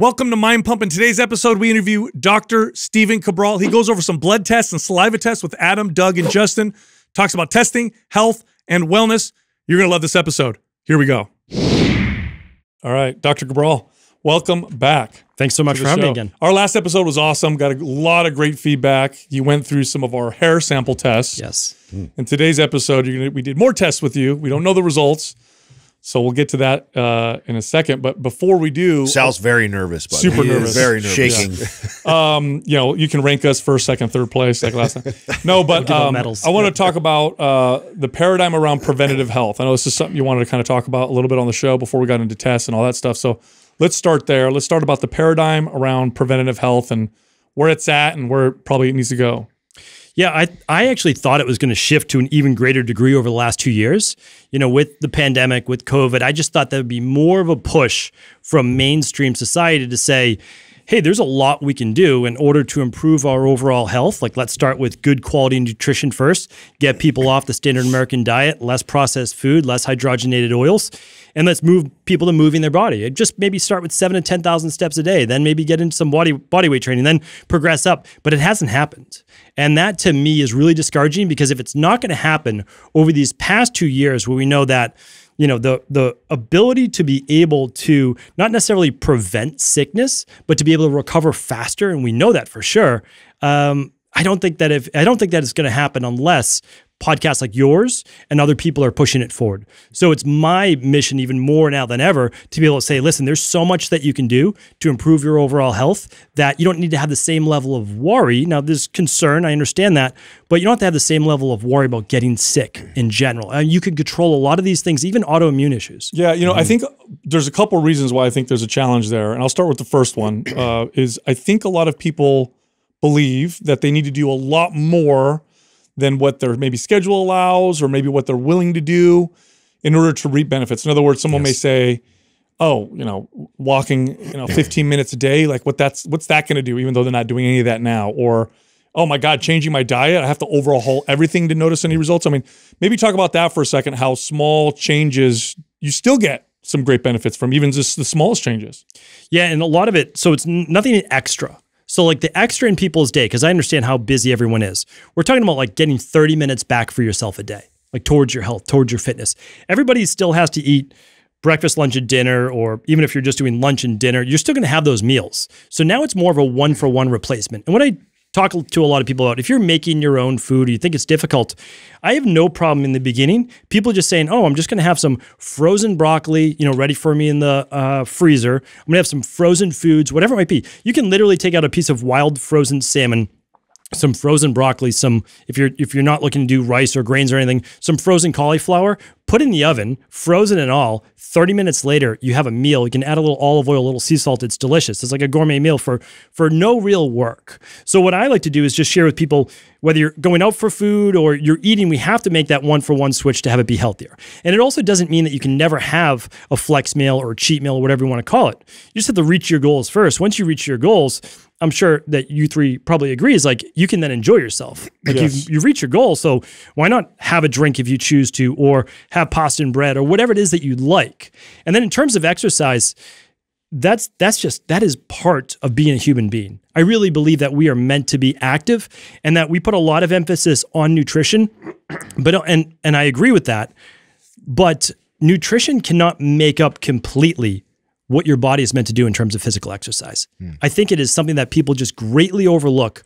Welcome to Mind Pump. In today's episode, we interview Dr. Stephen Cabral. He goes over some blood tests and saliva tests with Adam, Doug, and Justin. Talks about testing, health, and wellness. You're going to love this episode. Here we go. All right, Dr. Cabral, welcome back. Thanks so much for having me again. Our last episode was awesome. Got a lot of great feedback. You went through some of our hair sample tests. Yes. In today's episode, we did more tests with you. We don't know the results. So we'll get to that in a second, but before we do, Sal's very nervous, buddy. Super nervous, very nervous, shaking. Yeah. You know, you can rank us first, second, third place, like last time. No, but I want to talk about the paradigm around preventative health. I know this is something you wanted to kind of talk about a little bit on the show before we got into tests and all that stuff. So let's start there. Let's start about the paradigm around preventative health and where it's at and where it probably needs to go. Yeah, I actually thought it was going to shift to an even greater degree over the last 2 years. You know, with the pandemic, with COVID, I just thought there would be more of a push from mainstream society to say, hey, there's a lot we can do in order to improve our overall health. Like, let's start with good quality nutrition first, get people off the standard American diet, less processed food, less hydrogenated oils, and let's move people to moving their body. And just maybe start with 7,000 to 10,000 steps a day, then maybe get into some body weight training, then progress up. But it hasn't happened. And that, to me, is really discouraging, because if it's not going to happen over these past 2 years where we know that, you know, the ability to be able to not necessarily prevent sickness, but to be able to recover faster, and we know that for sure. I don't think that is going to happen unless podcasts like yours and other people are pushing it forward. So it's my mission even more now than ever to be able to say, listen, there's so much that you can do to improve your overall health that you don't need to have the same level of worry. Now, there's concern, I understand that, but you don't have to have the same level of worry about getting sick in general. And you can control a lot of these things, even autoimmune issues. Yeah, you know, I think there's a couple of reasons why I think there's a challenge there. And I'll start with the first one, is I think a lot of people believe that they need to do a lot more than what their maybe schedule allows or maybe what they're willing to do in order to reap benefits. In other words, someone may say, oh, you know, walking, you know, 15 minutes a day, like what's that gonna do, even though they're not doing any of that now? Or, oh my God, changing my diet, I have to overhaul everything to notice any results. I mean, maybe talk about that for a second, how small changes you still get some great benefits from, even just the smallest changes. Yeah, and a lot of it, so it's nothing extra. So like the extra in people's day, because I understand how busy everyone is. We're talking about like getting 30 minutes back for yourself a day, like towards your health, towards your fitness. Everybody still has to eat breakfast, lunch, and dinner, or even if you're just doing lunch and dinner, you're still going to have those meals. So now it's more of a one-for-one replacement. And what I talk to a lot of people about, if you're making your own food or you think it's difficult, I have no problem in the beginning. People just saying, oh, I'm just going to have some frozen broccoli, you know, ready for me in the freezer. I'm going to have some frozen foods, whatever it might be. You can literally take out a piece of wild frozen salmon, some frozen broccoli, some, if you're not looking to do rice or grains or anything, some frozen cauliflower, put in the oven, frozen and all, 30 minutes later, you have a meal. You can add a little olive oil, a little sea salt. It's delicious. It's like a gourmet meal for no real work. So what I like to do is just share with people, whether you're going out for food or you're eating, we have to make that one-for-one switch to have it be healthier. And it also doesn't mean that you can never have a flex meal or a cheat meal or whatever you want to call it. You just have to reach your goals first. Once you reach your goals, I'm sure that you three probably agree, is like you can then enjoy yourself. Like you've reached your goal, so why not have a drink if you choose to, or have pasta and bread, or whatever it is that you like. And then in terms of exercise, that is part of being a human being. I really believe that we are meant to be active, and that we put a lot of emphasis on nutrition, but and I agree with that, but nutrition cannot make up completely what your body is meant to do in terms of physical exercise. I think it is something that people just greatly overlook,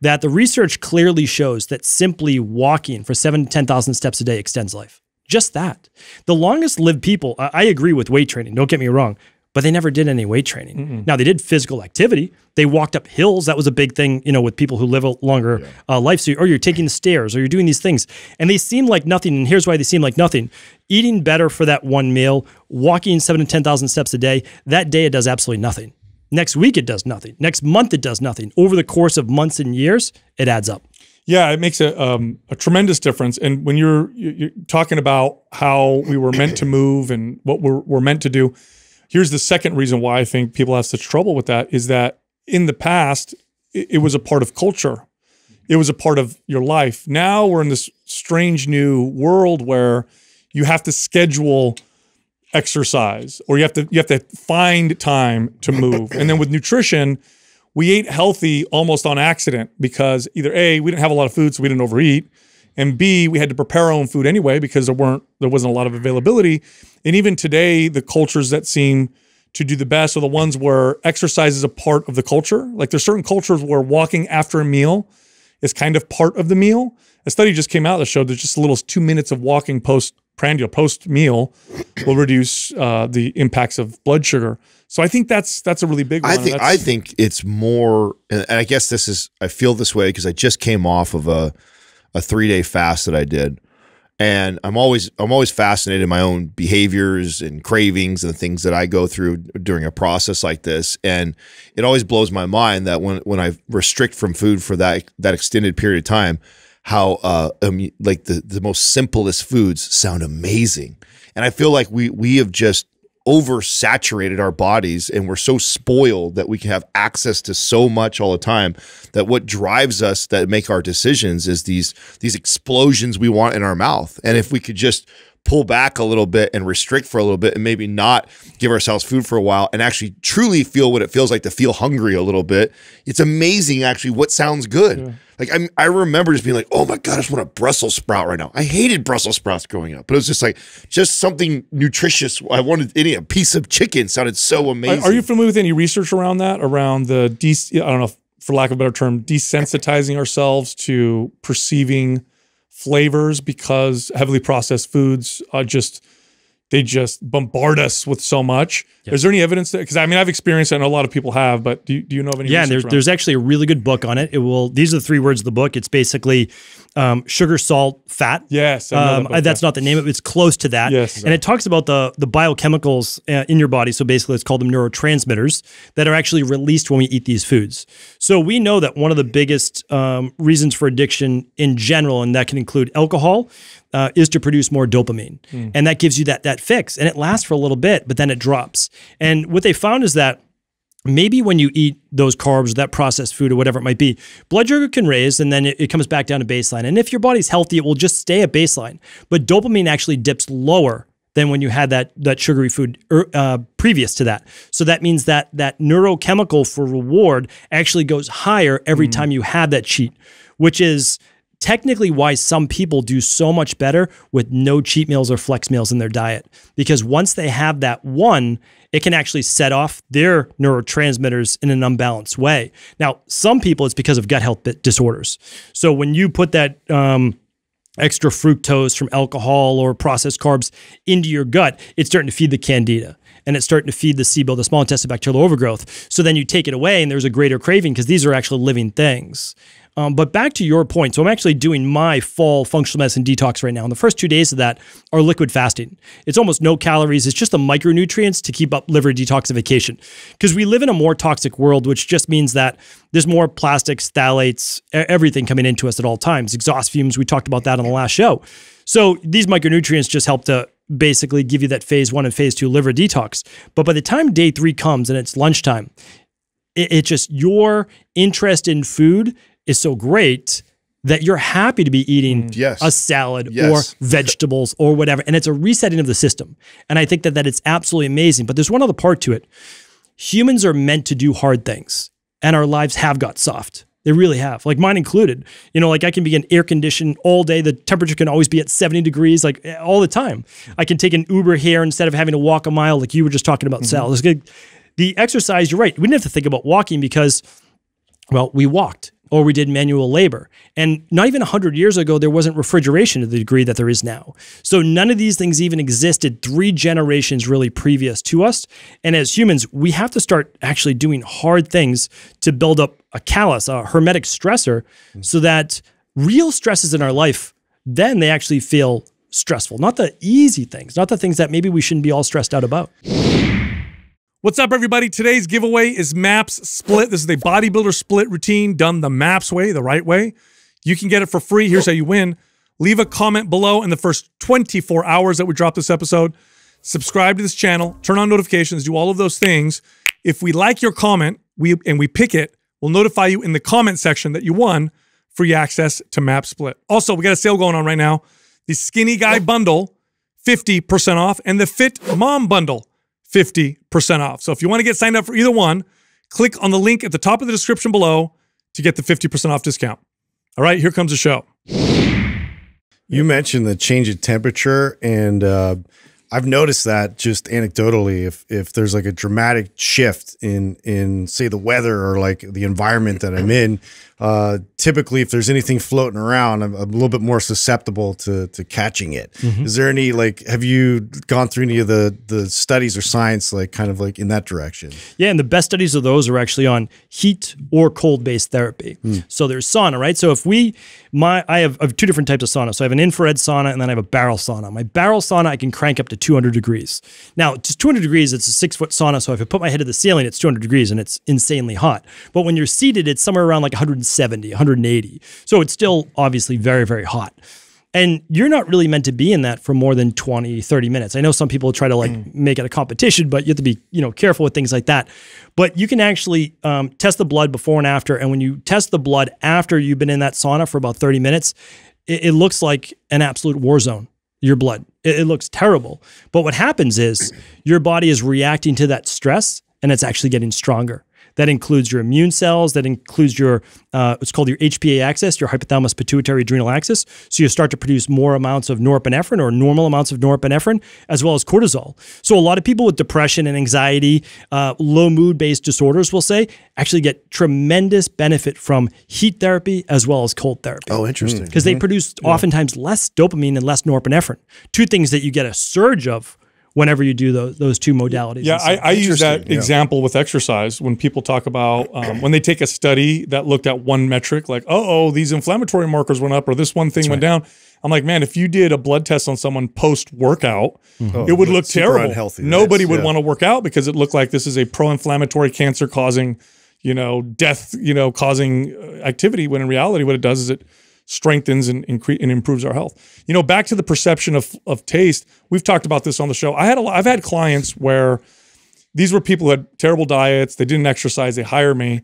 that the research clearly shows that simply walking for 7,000 to 10,000 steps a day extends life. Just that. The longest lived people, I agree with weight training, don't get me wrong, but they never did any weight training. Now, they did physical activity. They walked up hills. That was a big thing, you know, with people who live a longer life. So, or you're taking the stairs, or you're doing these things. And they seem like nothing, and here's why they seem like nothing. Eating better for that one meal, walking 7,000 to 10,000 steps a day, that day it does absolutely nothing. Next week, it does nothing. Next month, it does nothing. Over the course of months and years, it adds up. Yeah, it makes a tremendous difference. And when you're talking about how we were meant to move and what we're meant to do, here's the second reason why I think people have such trouble with that, is that in the past, it was a part of culture. It was a part of your life. Now we're in this strange new world where you have to schedule exercise, or you have to find time to move. And then with nutrition, we ate healthy almost on accident because either A, we didn't have a lot of food, so we didn't overeat, and B, we had to prepare our own food anyway because there wasn't a lot of availability. And even today, the cultures that seem to do the best are the ones where exercise is a part of the culture. Like there's certain cultures where walking after a meal is kind of part of the meal. A study just came out that showed that just a little 2 minutes of walking postprandial, post-meal, will reduce the impacts of blood sugar. So I think that's a really big one. I think it's more, and I guess this is, I feel this way because I just came off of a three-day fast that I did. And I'm always fascinated in my own behaviors and cravings and the things that I go through during a process like this. And it always blows my mind that when I restrict from food for that extended period of time, how like the most simplest foods sound amazing. And I feel like we have just oversaturated our bodies, and we're so spoiled that we can have access to so much all the time that what drives us, that make our decisions, is these explosions we want in our mouth. And if we could just pull back a little bit and restrict for a little bit and maybe not give ourselves food for a while and actually truly feel what it feels like to feel hungry a little bit, it's amazing actually what sounds good. Yeah. Like I remember just being like, oh my God, I just want a Brussels sprout right now. I hated Brussels sprouts growing up, but it was just like, just something nutritious. I wanted a piece of chicken sounded so amazing. Are you familiar with any research around that? Around the, I don't know, for lack of a better term, desensitizing ourselves to perceiving flavors, because heavily processed foods are they just bombard us with so much. Yep. Is there any evidence that, because I mean, I've experienced it, I know a lot of people have, but do you know of any? Yeah, there's actually a really good book on it. These are the three words of the book. It's basically sugar, salt, fat. Yes. That's not the name of it. It's close to that. Yes. Exactly. And it talks about the biochemicals in your body. So basically it's called them neurotransmitters that are actually released when we eat these foods. So we know that one of the biggest reasons for addiction in general, and that can include alcohol, is to produce more dopamine. Mm. And that gives you that fix. And it lasts for a little bit, but then it drops. And what they found is that maybe when you eat those carbs, that processed food or whatever it might be, blood sugar can raise and then it comes back down to baseline. And if your body's healthy, it will just stay at baseline. But dopamine actually dips lower than when you had that sugary food previous to that. So that means that neurochemical for reward actually goes higher every time you have that cheat, which is technically why some people do so much better with no cheat meals or flex meals in their diet. Because once they have that one, it can actually set off their neurotransmitters in an unbalanced way. Now, some people, it's because of gut health disorders. So when you put that extra fructose from alcohol or processed carbs into your gut, it's starting to feed the candida. And it's starting to feed the SIBO, the small intestinal bacterial overgrowth. So then you take it away and there's a greater craving because these are actually living things. But back to your point, so I'm actually doing my fall functional medicine detox right now. And the first 2 days of that are liquid fasting. It's almost no calories. It's just the micronutrients to keep up liver detoxification. Because we live in a more toxic world, which just means that there's more plastics, phthalates, everything coming into us at all times. Exhaust fumes, we talked about that on the last show. So these micronutrients just help to basically give you that phase 1 and phase 2 liver detox. But by the time day 3 comes and it's lunchtime, it's just your interest in food is so great that you're happy to be eating a salad or vegetables or whatever. And it's a resetting of the system. And I think that it's absolutely amazing. But there's one other part to it. Humans are meant to do hard things, and our lives have got soft. They really have, like mine included. You know, like I can be in air conditioning all day. The temperature can always be at 70 degrees, like all the time. I can take an Uber here instead of having to walk a mile, like you were just talking about, Sal. It's good. The exercise, you're right. We didn't have to think about walking because, well, we walked or we did manual labor. And not even 100 years ago, there wasn't refrigeration to the degree that there is now. So none of these things even existed 3 generations really previous to us. And as humans, we have to start actually doing hard things to build up a callus, a hermetic stressor, so that real stresses in our life, then they actually feel stressful. Not the easy things, not the things that maybe we shouldn't be all stressed out about. What's up, everybody? Today's giveaway is MAPS Split. This is a bodybuilder split routine done the MAPS way, the right way. You can get it for free. Here's how you win. Leave a comment below in the first 24 hours that we drop this episode. Subscribe to this channel. Turn on notifications. Do all of those things. If we like your comment and we pick it, we'll notify you in the comment section that you won free access to MAPS Split. Also, we got a sale going on right now. The Skinny Guy Bundle. 50% off, and the Fit Mom Bundle, 50% off. So if you want to get signed up for either one, click on the link at the top of the description below to get the 50% off discount. All right, here comes the show. You mentioned the change in temperature, and I've noticed that just anecdotally, if there's like a dramatic shift in say the weather or like the environment that I'm in, typically if there's anything floating around, I'm a little bit more susceptible to catching it. Mm-hmm. Is there any, like, have you gone through any of the studies or science like kind of like in that direction? Yeah, and the best studies of those are actually on heat or cold-based therapy. Mm. So there's sauna, right? So if we, I have two different types of sauna. So I have an infrared sauna and then I have a barrel sauna. My barrel sauna, I can crank up to 200 degrees. Now, just 200 degrees, it's a 6-foot sauna. So if I put my head to the ceiling, it's 200 degrees and it's insanely hot. But when you're seated, it's somewhere around like 170, 180. So it's still obviously very, very hot. And you're not really meant to be in that for more than 20, 30 minutes. I know some people try to like make it a competition, but you have to be, you know, careful with things like that. But you can actually test the blood before and after. And when you test the blood after you've been in that sauna for about 30 minutes, it looks like an absolute war zone, your blood. It looks terrible. But what happens is your body is reacting to that stress and it's actually getting stronger. That includes your immune cells, that includes your, it's called your HPA axis, your hypothalamus pituitary adrenal axis. So you start to produce more amounts of norepinephrine or normal amounts of norepinephrine, as well as cortisol. So a lot of people with depression and anxiety, low mood-based disorders, we'll say, actually get tremendous benefit from heat therapy as well as cold therapy. Oh, interesting. Because they produce oftentimes less dopamine and less norepinephrine. Two things that you get a surge of whenever you do those two modalities. Yeah, I use that example with exercise when people talk about, when they take a study that looked at one metric, like, oh, these inflammatory markers went up or this one thing went down. I'm like, man, if you did a blood test on someone post-workout, it would look terrible. Unhealthy, nobody would want to work out because it looked like this is a pro-inflammatory cancer-causing, you know, death-causing activity, when in reality what it does is it strengthens and improves our health. You know, back to the perception of taste, we've talked about this on the show. I've had clients where these were people who had terrible diets, they didn't exercise, they hired me,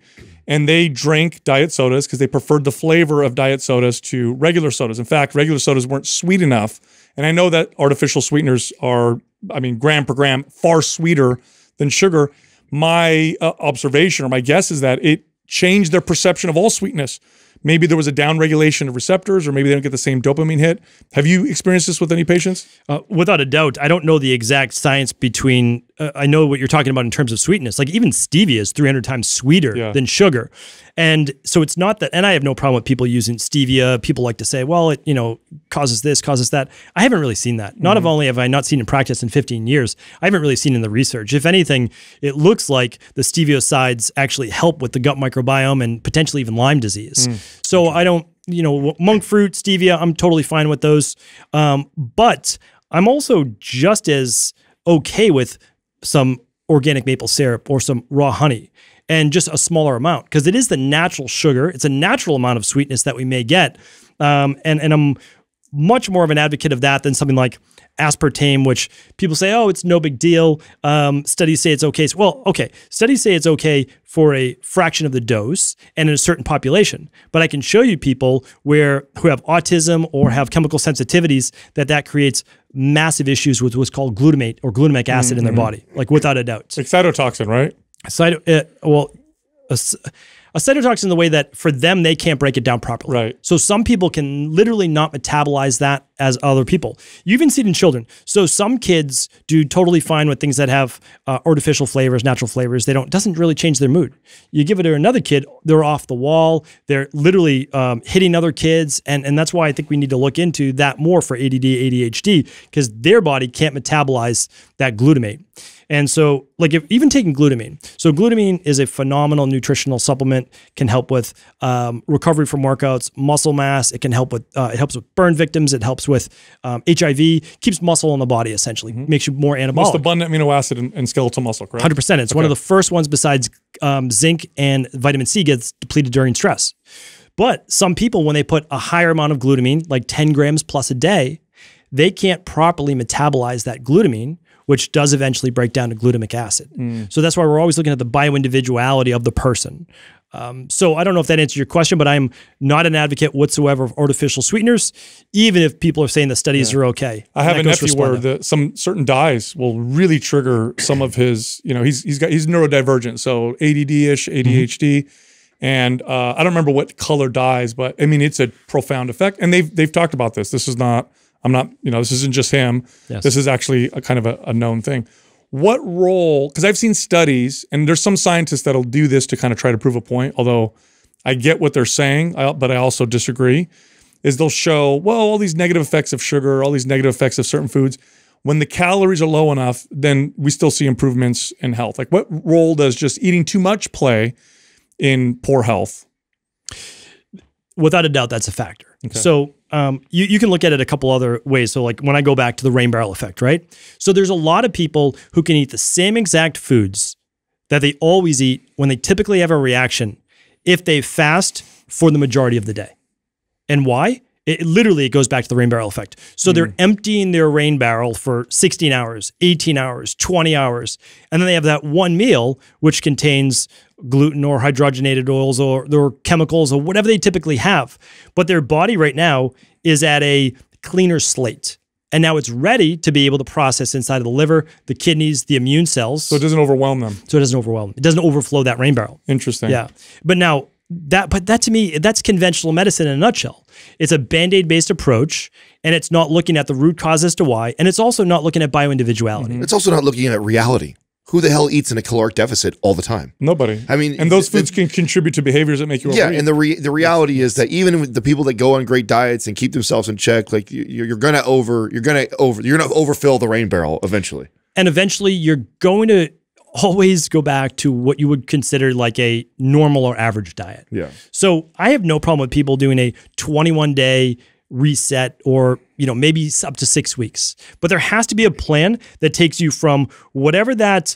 and they drank diet sodas because they preferred the flavor of diet sodas to regular sodas. In fact, regular sodas weren't sweet enough. And I know that artificial sweeteners are, I mean, gram per gram, far sweeter than sugar. My observation or my guess is that it changed their perception of all sweetness. Maybe there was a down regulation of receptors, or maybe they don't get the same dopamine hit. Have you experienced this with any patients? Without a doubt. I don't know the exact science between, I know what you're talking about in terms of sweetness. Like even stevia is 300 times sweeter than sugar. And so it's not that, and I have no problem with people using stevia. People like to say, well, it, you know, causes this, causes that. I haven't really seen that. Not only have I not seen in practice in 15 years, I haven't really seen in the research. If anything, it looks like the steviosides actually help with the gut microbiome and potentially even Lyme disease. So I don't, you know, monk fruit, stevia, I'm totally fine with those. But I'm also just as okay with some organic maple syrup or some raw honey, and just a smaller amount, because it is the natural sugar. It's a natural amount of sweetness that we may get. And I'm much more of an advocate of that than something like aspartame, which people say, oh, it's no big deal. Studies say it's okay. So, well, okay. Studies say it's okay for a fraction of the dose and in a certain population. But I can show you people who have autism or have chemical sensitivities that creates massive issues with what's called glutamate or glutamic acid in their body, like without a doubt. Excitotoxin, right? A cytotoxin in the way that for them, they can't break it down properly. Right. So some people can literally not metabolize that as other people. You even see it in children. So some kids do totally fine with things that have artificial flavors, natural flavors. They don't, doesn't really change their mood. You give it to another kid, they're off the wall. They're literally hitting other kids. And that's why I think we need to look into that more for ADD, ADHD, because their body can't metabolize that glutamate. And so like even taking glutamine. So glutamine is a phenomenal nutritional supplement, can help with recovery from workouts, muscle mass. It can help with, it helps with burn victims. It helps with HIV, keeps muscle in the body essentially, makes you more anabolic. Most abundant amino acid in skeletal muscle, correct? 100%. It's one of the first ones besides zinc, and vitamin C gets depleted during stress. But some people, when they put a higher amount of glutamine, like 10 grams plus a day, they can't properly metabolize that glutamine, which does eventually break down to glutamic acid. So that's why we're always looking at the bioindividuality of the person. So I don't know if that answers your question, but I'm not an advocate whatsoever of artificial sweeteners, even if people are saying the studies are okay. I have a nephew where some certain dyes will really trigger some of his, you know, he's neurodivergent, so ADD-ish, ADHD. And I don't remember what color dyes, but I mean, it's a profound effect. And they've talked about this. This is not, I'm not, you know, this isn't just him. Yes. This is actually a kind of a known thing. What role, because I've seen studies, and there's some scientists that'll do this to kind of try to prove a point, although I get what they're saying, but I also disagree, is they'll show, well, all these negative effects of sugar, all these negative effects of certain foods, when the calories are low enough, then we still see improvements in health. Like what role does just eating too much play in poor health? Without a doubt, that's a factor. Okay. So you can look at it a couple other ways. So like when I go back to the rain barrel effect, right? So there's a lot of people who can eat the same exact foods that they always eat when they typically have a reaction if they fast for the majority of the day. And why? It literally, it goes back to the rain barrel effect. So they're emptying their rain barrel for 16 hours, 18 hours, 20 hours. And then they have that one meal, which contains gluten or hydrogenated oils or chemicals or whatever they typically have. But their body right now is at a cleaner slate. And now it's ready to be able to process inside of the liver, the kidneys, the immune cells. So it doesn't overwhelm them. So it doesn't overwhelm. It doesn't overflow that rain barrel. Interesting. Yeah. But now... But that to me, that's conventional medicine in a nutshell. It's a Band-Aid based approach, and it's not looking at the root cause as to why, and it's also not looking at bioindividuality. It's also not looking at reality. Who the hell eats in a caloric deficit all the time? Nobody. I mean, and those foods can contribute to behaviors that make you overeat. Yeah, and the reality is that even with the people that go on great diets and keep themselves in check, like you're gonna overfill the rain barrel eventually. And eventually, you're going to always go back to what you would consider like a normal or average diet. Yeah. So I have no problem with people doing a 21-day reset or, you know, maybe up to 6 weeks. But there has to be a plan that takes you from whatever that,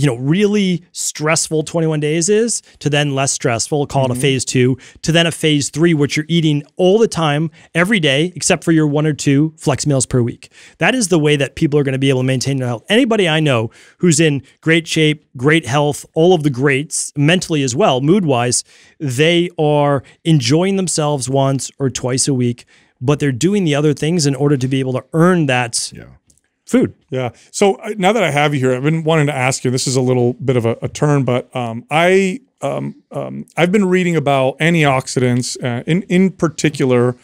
you know, really stressful 21 days is to then less stressful, call it a phase 2, to then a phase 3, which you're eating all the time, every day, except for your 1 or 2 flex meals per week. That is the way that people are going to be able to maintain their health. Anybody I know who's in great shape, great health, all of the greats, mentally as well, mood-wise, they are enjoying themselves once or twice a week, but they're doing the other things in order to be able to earn that food. Yeah. So now that I have you here, I've been wanting to ask you, this is a little bit of a turn, but I've been reading about antioxidants, in particular,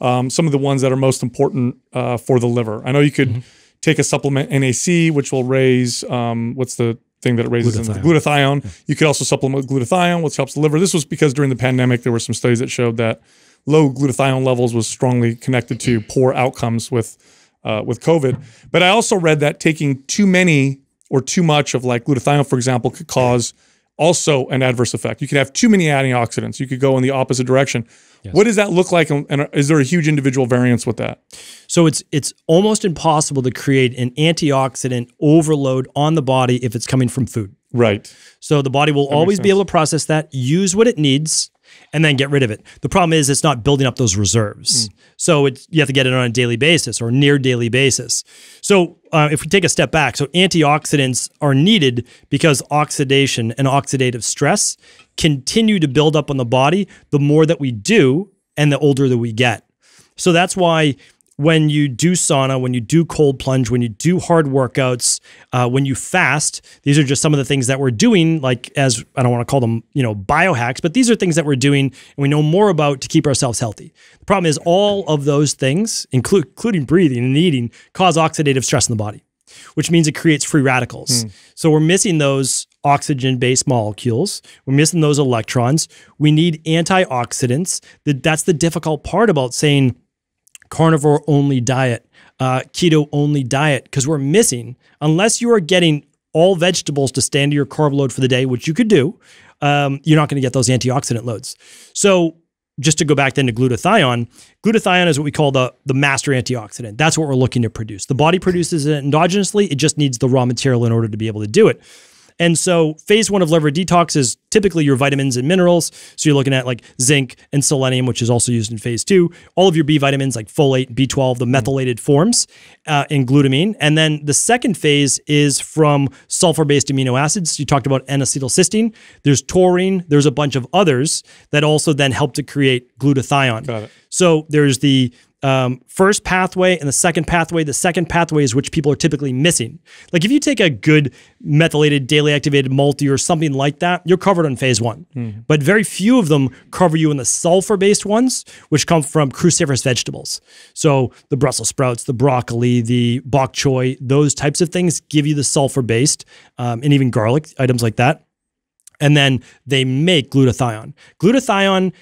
some of the ones that are most important for the liver. I know you could take a supplement NAC, which will raise, what's the thing that it raises? Glutathione. Glutathione. Yeah. You could also supplement glutathione, which helps the liver. This was because during the pandemic, there were some studies that showed that low glutathione levels was strongly connected to poor outcomes with COVID. But I also read that taking too many or too much of like glutathione, for example, could cause also an adverse effect. You could have too many antioxidants. You could go in the opposite direction. Yes. What does that look like? And is there a huge individual variance with that? So it's almost impossible to create an antioxidant overload on the body if it's coming from food. Right. So the body will always be able to process that, use what it needs, and then get rid of it. The problem is it's not building up those reserves. So you have to get it on a daily basis or near daily basis. So if we take a step back, so antioxidants are needed because oxidation and oxidative stress continue to build up on the body the more that we do and the older that we get. So that's why when you do sauna, when you do cold plunge, when you do hard workouts, when you fast, these are just some of the things that we're doing, like as, I don't want to call them, you know, biohacks, but these are things that we're doing and we know more about to keep ourselves healthy. The problem is all of those things, including breathing and eating, cause oxidative stress in the body, which means it creates free radicals. So we're missing those oxygen-based molecules. We're missing those electrons. We need antioxidants. That's the difficult part about saying, carnivore only diet, keto only diet, because we're missing, unless you are getting all vegetables to stand to your carb load for the day, which you could do, you're not going to get those antioxidant loads. So just to go back then to glutathione, glutathione is what we call the master antioxidant. That's what we're looking to produce. The body produces it endogenously. It just needs the raw material in order to be able to do it. And so phase one of liver detox is typically your vitamins and minerals. So you're looking at like zinc and selenium, which is also used in phase two, all of your B vitamins like folate, B12, the methylated forms, and glutamine. And then the second phase is from sulfur-based amino acids. You talked about N-acetylcysteine. There's taurine. There's a bunch of others that also then help to create glutathione. Got it. So there's the first pathway and the second pathway. The second pathway is which people are typically missing. Like if you take a good methylated daily activated multi or something like that, you're covered on phase one. But very few of them cover you in the sulfur-based ones, which come from cruciferous vegetables. So the Brussels sprouts, the broccoli, the bok choy, those types of things give you the sulfur-based and even garlic, items like that. And then they make glutathione. Glutathione,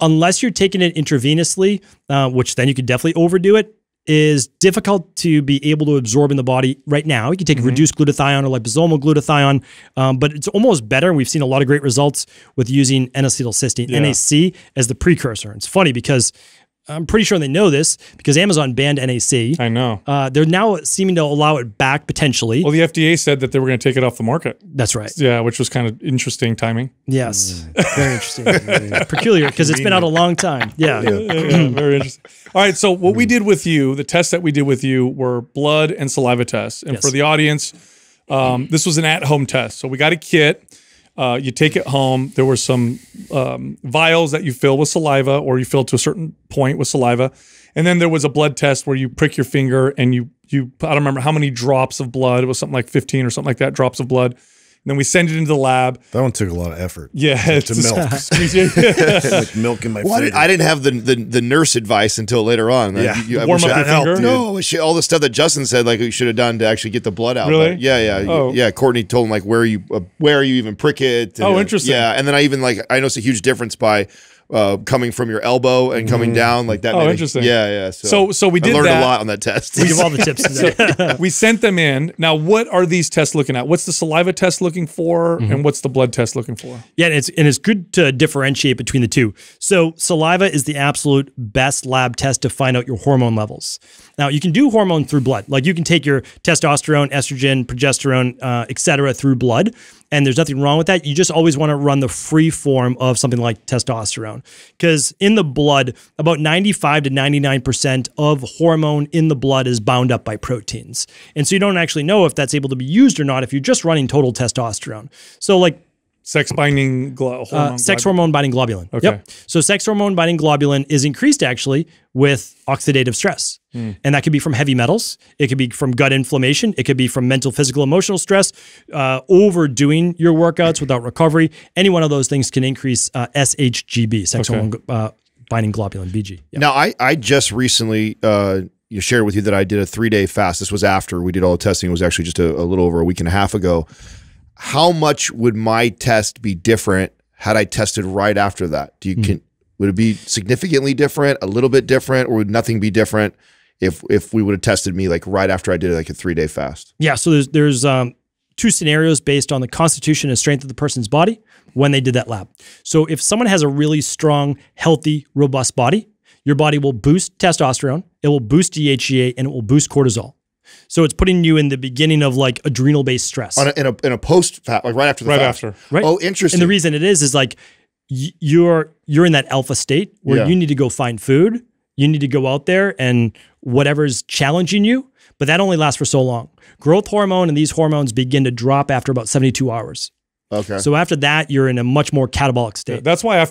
unless you're taking it intravenously, which then you could definitely overdo it, is difficult to be able to absorb in the body right now. You can take reduced glutathione or liposomal glutathione, but it's almost better. We've seen a lot of great results with using N-acetylcysteine, NAC, as the precursor. It's funny because I'm pretty sure they know this because Amazon banned NAC. I know. They're now seeming to allow it back potentially. Well, the FDA said that they were going to take it off the market. That's right. Yeah, which was kind of interesting timing. Yes. Very interesting. Peculiar because it's been out a long time. Yeah. Yeah, very interesting. All right, so what we did with you, the tests that we did with you were blood and saliva tests. And for the audience, this was an at-home test. So we got a kit. You take it home. There were some vials that you fill with saliva, or you fill to a certain point with saliva. And then there was a blood test where you prick your finger and I don't remember how many drops of blood. It was something like 15 or something like that, drops of blood. And then we send it into the lab. That one took a lot of effort. Yeah. To milk. Like milk in my finger. I didn't have the nurse advice until later on. Yeah. All the stuff that Justin said, like we should have done to actually get the blood out. Really? Yeah. Oh. Yeah. Courtney told him, like, where are you even prick it? And, interesting. Yeah. And then I even, like, I noticed a huge difference by coming from your elbow and coming down like that. Oh, interesting. Yeah. So we did I learned a lot on that test. We give all the tips. So we sent them in. Now, what are these tests looking at? What's the saliva test looking for, and what's the blood test looking for? Yeah, and it's good to differentiate between the two. So saliva is the absolute best lab test to find out your hormone levels. Now, you can do hormone through blood. Like you can take your testosterone, estrogen, progesterone, et cetera, through blood. And there's nothing wrong with that. You just always want to run the free form of something like testosterone. Because in the blood, about 95 to 99% of hormone in the blood is bound up by proteins. And so you don't actually know if that's able to be used or not if you're just running total testosterone. So like sex-hormone-binding globulin. Okay. Yep. So sex-hormone-binding globulin is increased actually with oxidative stress. And that could be from heavy metals. It could be from gut inflammation. It could be from mental, physical, emotional stress, overdoing your workouts without recovery. Any one of those things can increase SHGB, sex-hormone-binding globulin, BG. Yep. Now, I just recently shared with you that I did a 3-day fast. This was after we did all the testing. It was actually just a little over a week and a half ago. How much would my test be different had I tested right after that? Would it be significantly different, a little bit different, or would nothing be different if we would have tested me like right after I did like a 3-day fast? Yeah, so there's two scenarios based on the constitution and strength of the person's body when they did that lab. So if someone has a really strong, healthy, robust body, your body will boost testosterone, it will boost DHEA, and it will boost cortisol. So it's putting you in the beginning of like adrenal-based stress. In a post-fast, like right after the fast. Right. Oh, interesting. And the reason it is like you're in that alpha state where you need to go find food. You need to go out there and whatever's challenging you, but that only lasts for so long. Growth hormone and these hormones begin to drop after about 72 hours. Okay. So after that, you're in a much more catabolic state. Yeah, that's why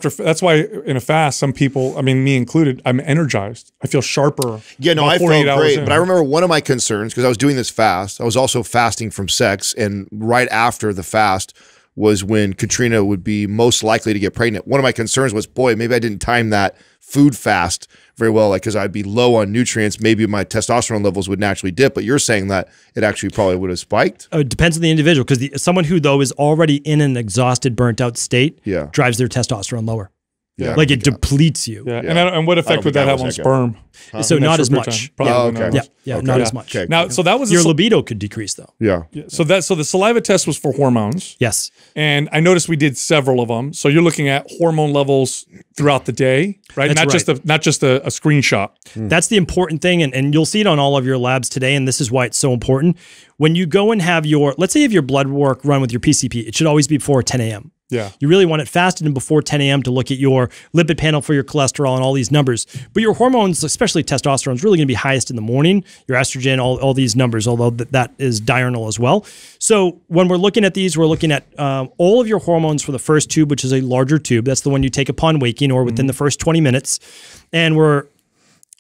in a fast, some people, I mean, me included, I'm energized. I feel sharper. Yeah, no, I felt great. But I remember one of my concerns, because I was doing this fast, I was also fasting from sex, and right after the fast was when Katrina would be most likely to get pregnant. One of my concerns was, boy, maybe I didn't time that food fast very well, like because I'd be low on nutrients, maybe my testosterone levels would naturally dip. But you're saying that it actually probably would have spiked. It depends on the individual, because someone who though is already in an exhausted, burnt out state drives their testosterone lower. Yeah, like it depletes you. Yeah. And what effect would that have on sperm? Huh? So not as much. Probably not as much. Okay. Now, so that was your libido could decrease though. Yeah. So the saliva test was for hormones. Yes. And I noticed we did several of them. So you're looking at hormone levels throughout the day, right? Not just a screenshot. That's the important thing, and you'll see it on all of your labs today. And this is why it's so important. when you go and have your, let's say you have your blood work run with your PCP, it should always be before 10 a.m. Yeah. You really want it fasted and before 10 a.m. to look at your lipid panel for your cholesterol and all these numbers. But your hormones, especially testosterone, is really going to be highest in the morning. Your estrogen, all these numbers, although that is diurnal as well. So when we're looking at these, we're looking at all of your hormones for the first tube, which is a larger tube. That's the one you take upon waking or within the first 20 minutes. And we're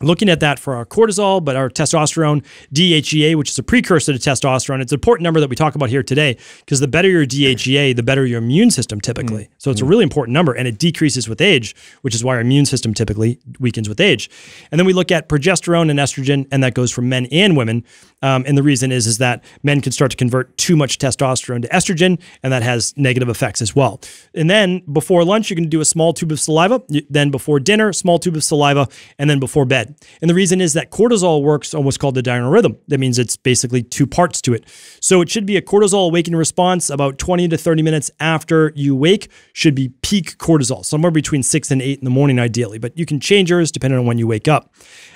looking at that for our cortisol, but our testosterone, DHEA, which is a precursor to testosterone. It's an important number that we talk about here today because the better your DHEA, the better your immune system typically. So it's a really important number, and it decreases with age, which is why our immune system typically weakens with age. And then we look at progesterone and estrogen, and that goes for men and women. And the reason is that men can start to convert too much testosterone to estrogen, and that has negative effects as well. And then before lunch, you're going to do a small tube of saliva. Then before dinner, small tube of saliva, and then before bed. And the reason is that cortisol works on what's called the diurnal rhythm. That means it's basically two parts to it. So it should be a cortisol awakening response about 20 to 30 minutes after you wake should be peak cortisol, somewhere between 6 and 8 in the morning ideally, but you can change yours depending on when you wake up.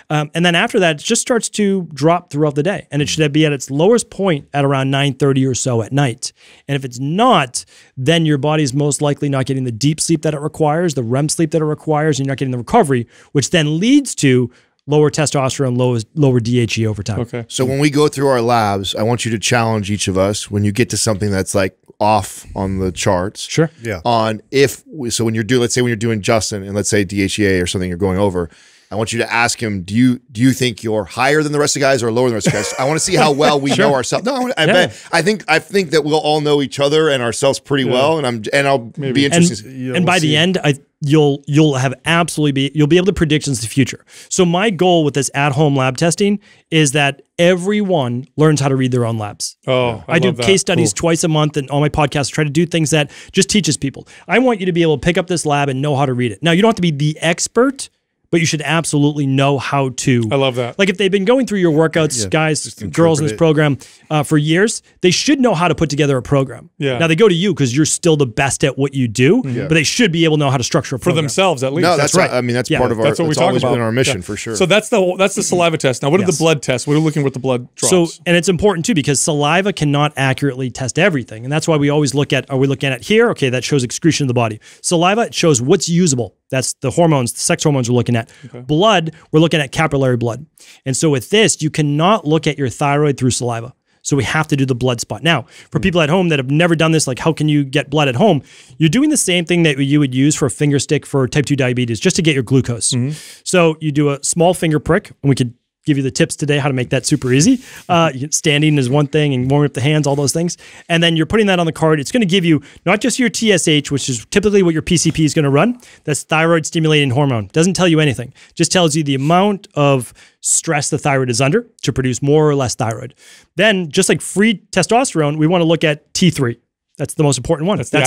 And then after that, it just starts to drop throughout the day, and it should be at its lowest point at around 9:30 or so at night. And if it's not, then your body's most likely not getting the deep sleep that it requires, the REM sleep that it requires, and you're not getting the recovery, which then leads to lower testosterone, lower DHEA over time. Okay. So when we go through our labs, I want you to challenge each of us when you get to something that's like off on the charts. Sure. Yeah. On if so when you're doing, let's say when you're doing Justin, and let's say DHEA or something you're going over. I want you to ask him, do you think you're higher than the rest of the guys or lower than the rest of the guys? I want to see how well we know ourselves. No, I think that we'll all know each other and ourselves pretty well, and I'll be interested. And, we'll by the end, you'll have absolutely you'll be able to predict into the future. So my goal with this at-home lab testing is that everyone learns how to read their own labs. Oh, I do case studies twice a month, and on my podcast, try to do things that just teaches people. I want you to be able to pick up this lab and know how to read it. Now, you don't have to be the expert, but you should absolutely know how to. I love that. Like if they've been going through your workouts, guys, girls in this program for years, they should know how to put together a program. Yeah. Now they go to you because you're still the best at what you do, but they should be able to know how to structure a program. For themselves at least. No, that's right. I mean, that's part of our, that's what we talk about. Been our mission for sure. So that's the saliva test. Now, what are the blood tests? What are we looking at with the blood drops? So, and it's important too, because saliva cannot accurately test everything. And that's why we always look at, are we looking at here? Okay, that shows excretion of the body. Saliva, it shows what's usable. That's the hormones, the sex hormones we're looking at. Okay. Blood, we're looking at capillary blood. And so with this, you cannot look at your thyroid through saliva. So we have to do the blood spot. Now, for people at home that have never done this, like how can you get blood at home? You're doing the same thing that you would use for a finger stick for type 2 diabetes, just to get your glucose. So you do a small finger prick, and we could give you the tips today how to make that super easy. Standing is one thing, and warming up the hands, all those things. And then you're putting that on the card. It's going to give you not just your TSH, which is typically what your PCP is going to run. That's thyroid stimulating hormone. Doesn't tell you anything. Just tells you the amount of stress the thyroid is under to produce more or less thyroid. Then just like free testosterone, we want to look at T3. That's the most important one. That's the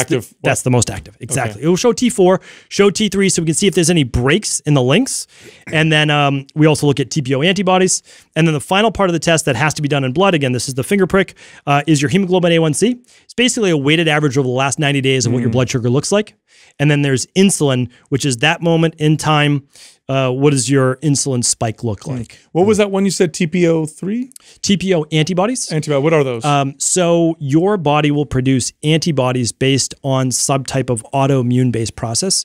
most active. Exactly. Okay. It will show T4, show T3, so we can see if there's any breaks in the links. And then we also look at TPO antibodies. And then the final part of the test that has to be done in blood, again, this is the finger prick, is your hemoglobin A1C. It's basically a weighted average over the last 90 days of what your blood sugar looks like. And then there's insulin, which is that moment in time. What does your insulin spike look like? What was that one you said, TPO3? TPO antibodies. What are those? So your body will produce antibodies based on subtype of autoimmune-based process.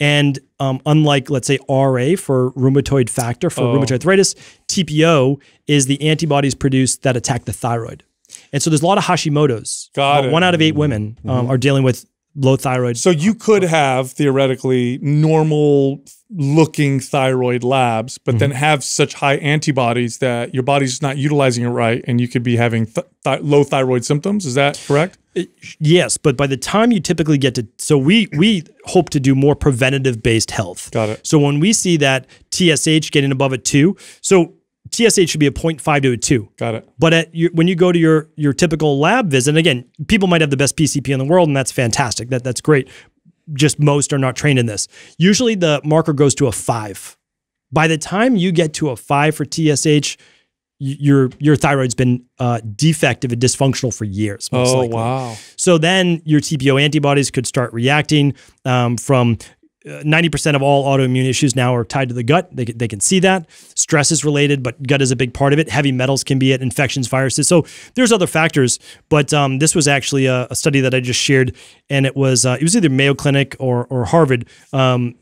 And unlike, let's say, RA for rheumatoid factor, for rheumatoid arthritis, TPO is the antibodies produced that attack the thyroid. And so there's a lot of Hashimoto's. One out of 8 women are dealing with low thyroid. So you could have theoretically normal looking thyroid labs, but then have such high antibodies that your body's not utilizing it right, and you could be having low thyroid symptoms. Is that correct? Yes, but by the time you typically get to, so we hope to do more preventative based health. Got it. So when we see that TSH getting above a 2, so TSH should be a 0.5 to a 2. Got it. But at your, when you go to your typical lab visit, and again, people might have the best PCP in the world, and that's fantastic. That's great. Just most are not trained in this. Usually the marker goes to a 5. By the time you get to a 5 for TSH, your thyroid's been defective and dysfunctional for years. Most likely. Wow. So then your TPO antibodies could start reacting from 90% of all autoimmune issues now are tied to the gut. They can see that. Stress is related, but gut is a big part of it. Heavy metals can be it, infections, viruses. So there's other factors, but this was actually a study that I just shared, and it was either Mayo Clinic or Harvard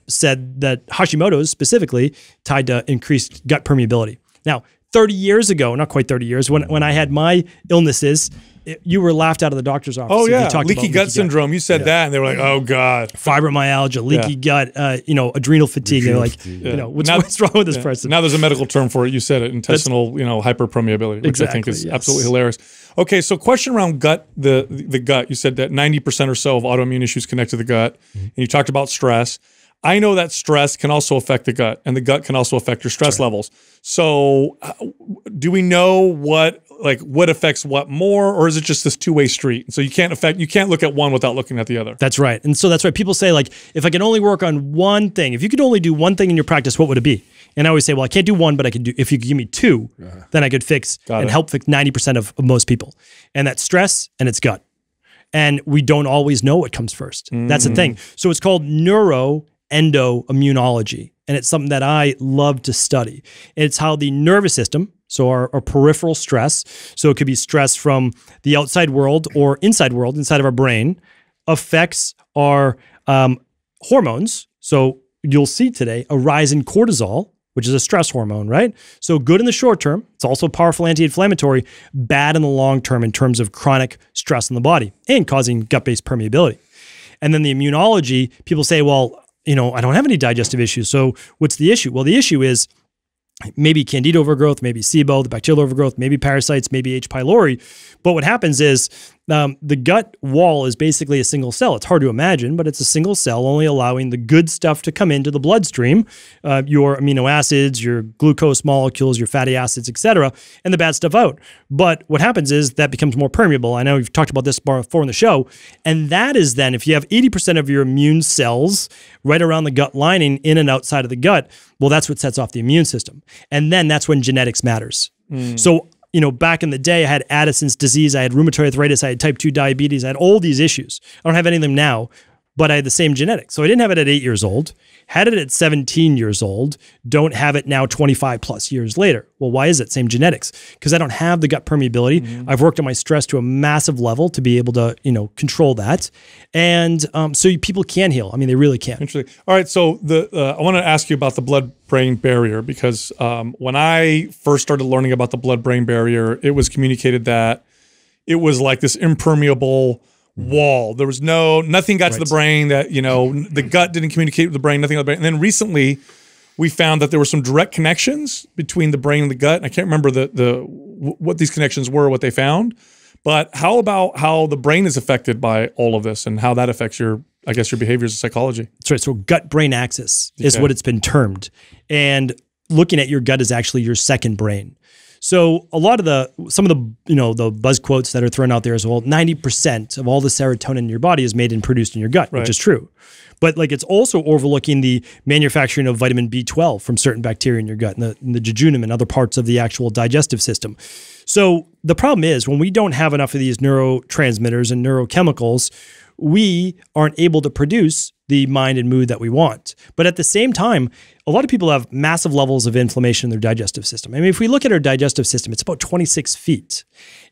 said that Hashimoto's specifically tied to increased gut permeability. Now, 30 years ago, not quite 30 years, when I had my illnesses, you were laughed out of the doctor's office. Oh yeah, leaky gut syndrome. You said that, and they were like, "Oh god, fibromyalgia, leaky gut, you know, adrenal fatigue." They're like, "You know, what's wrong with this person?" Now there's a medical term for it. You said it, intestinal, you know, hyperpermeability, which I think is absolutely hilarious. Okay, so question around gut, the gut. You said that 90% or so of autoimmune issues connect to the gut, and you talked about stress. I know that stress can also affect the gut, and the gut can also affect your stress levels. So do we know what affects what more, or is it just this two-way street? So you can't look at one without looking at the other. That's right. And so that's why people say, like, if I can only work on one thing, if you could only do one thing in your practice, what would it be? And I always say, well, I can't do one, but I can do, if you could give me two, then I could fix help fix 90% of most people. And that's stress and it's gut. And we don't always know what comes first. That's the thing. So it's called neuroendoimmunology, and it's something that I love to study. It's how the nervous system, so our peripheral stress, so it could be stress from the outside world or inside world, inside of our brain, affects our hormones. So you'll see today a rise in cortisol, which is a stress hormone, right? So good in the short term, it's also powerful anti-inflammatory, bad in the long term in terms of chronic stress in the body and causing gut-based permeability. And then the immunology, people say, well, you know, I don't have any digestive issues, so what's the issue? Well, the issue is maybe candida overgrowth, maybe SIBO, the bacterial overgrowth, maybe parasites, maybe H. pylori. But what happens is the gut wall is basically a single cell. It's hard to imagine, but it's a single cell only allowing the good stuff to come into the bloodstream, your amino acids, your glucose molecules, your fatty acids, etc., and the bad stuff out. But what happens is that becomes more permeable. I know we've talked about this before in the show. And that is then, if you have 80% of your immune cells right around the gut lining, in and outside of the gut, well, that's what sets off the immune system. And then that's when genetics matters. So, you know, back in the day, I had Addison's disease, I had rheumatoid arthritis, I had type 2 diabetes, I had all these issues. I don't have any of them now, but I had the same genetics. So I didn't have it at 8 years old, had it at 17 years old, don't have it now 25 plus years later. Well, why is it? Same genetics. Because I don't have the gut permeability. I've worked on my stress to a massive level to be able to, you know, control that. And so people can heal. I mean, they really can. Interesting. All right. So I want to ask you about the blood-brain barrier, because when I first started learning about the blood-brain barrier, it was communicated that it was like this impermeable wall. There was nothing got to the brain, that, you know, the gut didn't communicate with the brain, nothing got to the brain. And then recently we found that there were some direct connections between the brain and the gut. And I can't remember what these connections were, what they found, but how about how the brain is affected by all of this and how that affects your, I guess, your behaviors and psychology. That's right. So gut-brain axis is what it's been termed. And looking at your gut is actually your second brain. So a lot of some of the, you know, the buzz quotes that are thrown out there as well, 90% of all the serotonin in your body is made and produced in your gut, which is true. But like, it's also overlooking the manufacturing of vitamin B12 from certain bacteria in your gut, and the jejunum and other parts of the actual digestive system. So the problem is, when we don't have enough of these neurotransmitters and neurochemicals, we aren't able to produce the mind and mood that we want. But at the same time, a lot of people have massive levels of inflammation in their digestive system. I mean, if we look at our digestive system, it's about 26 feet.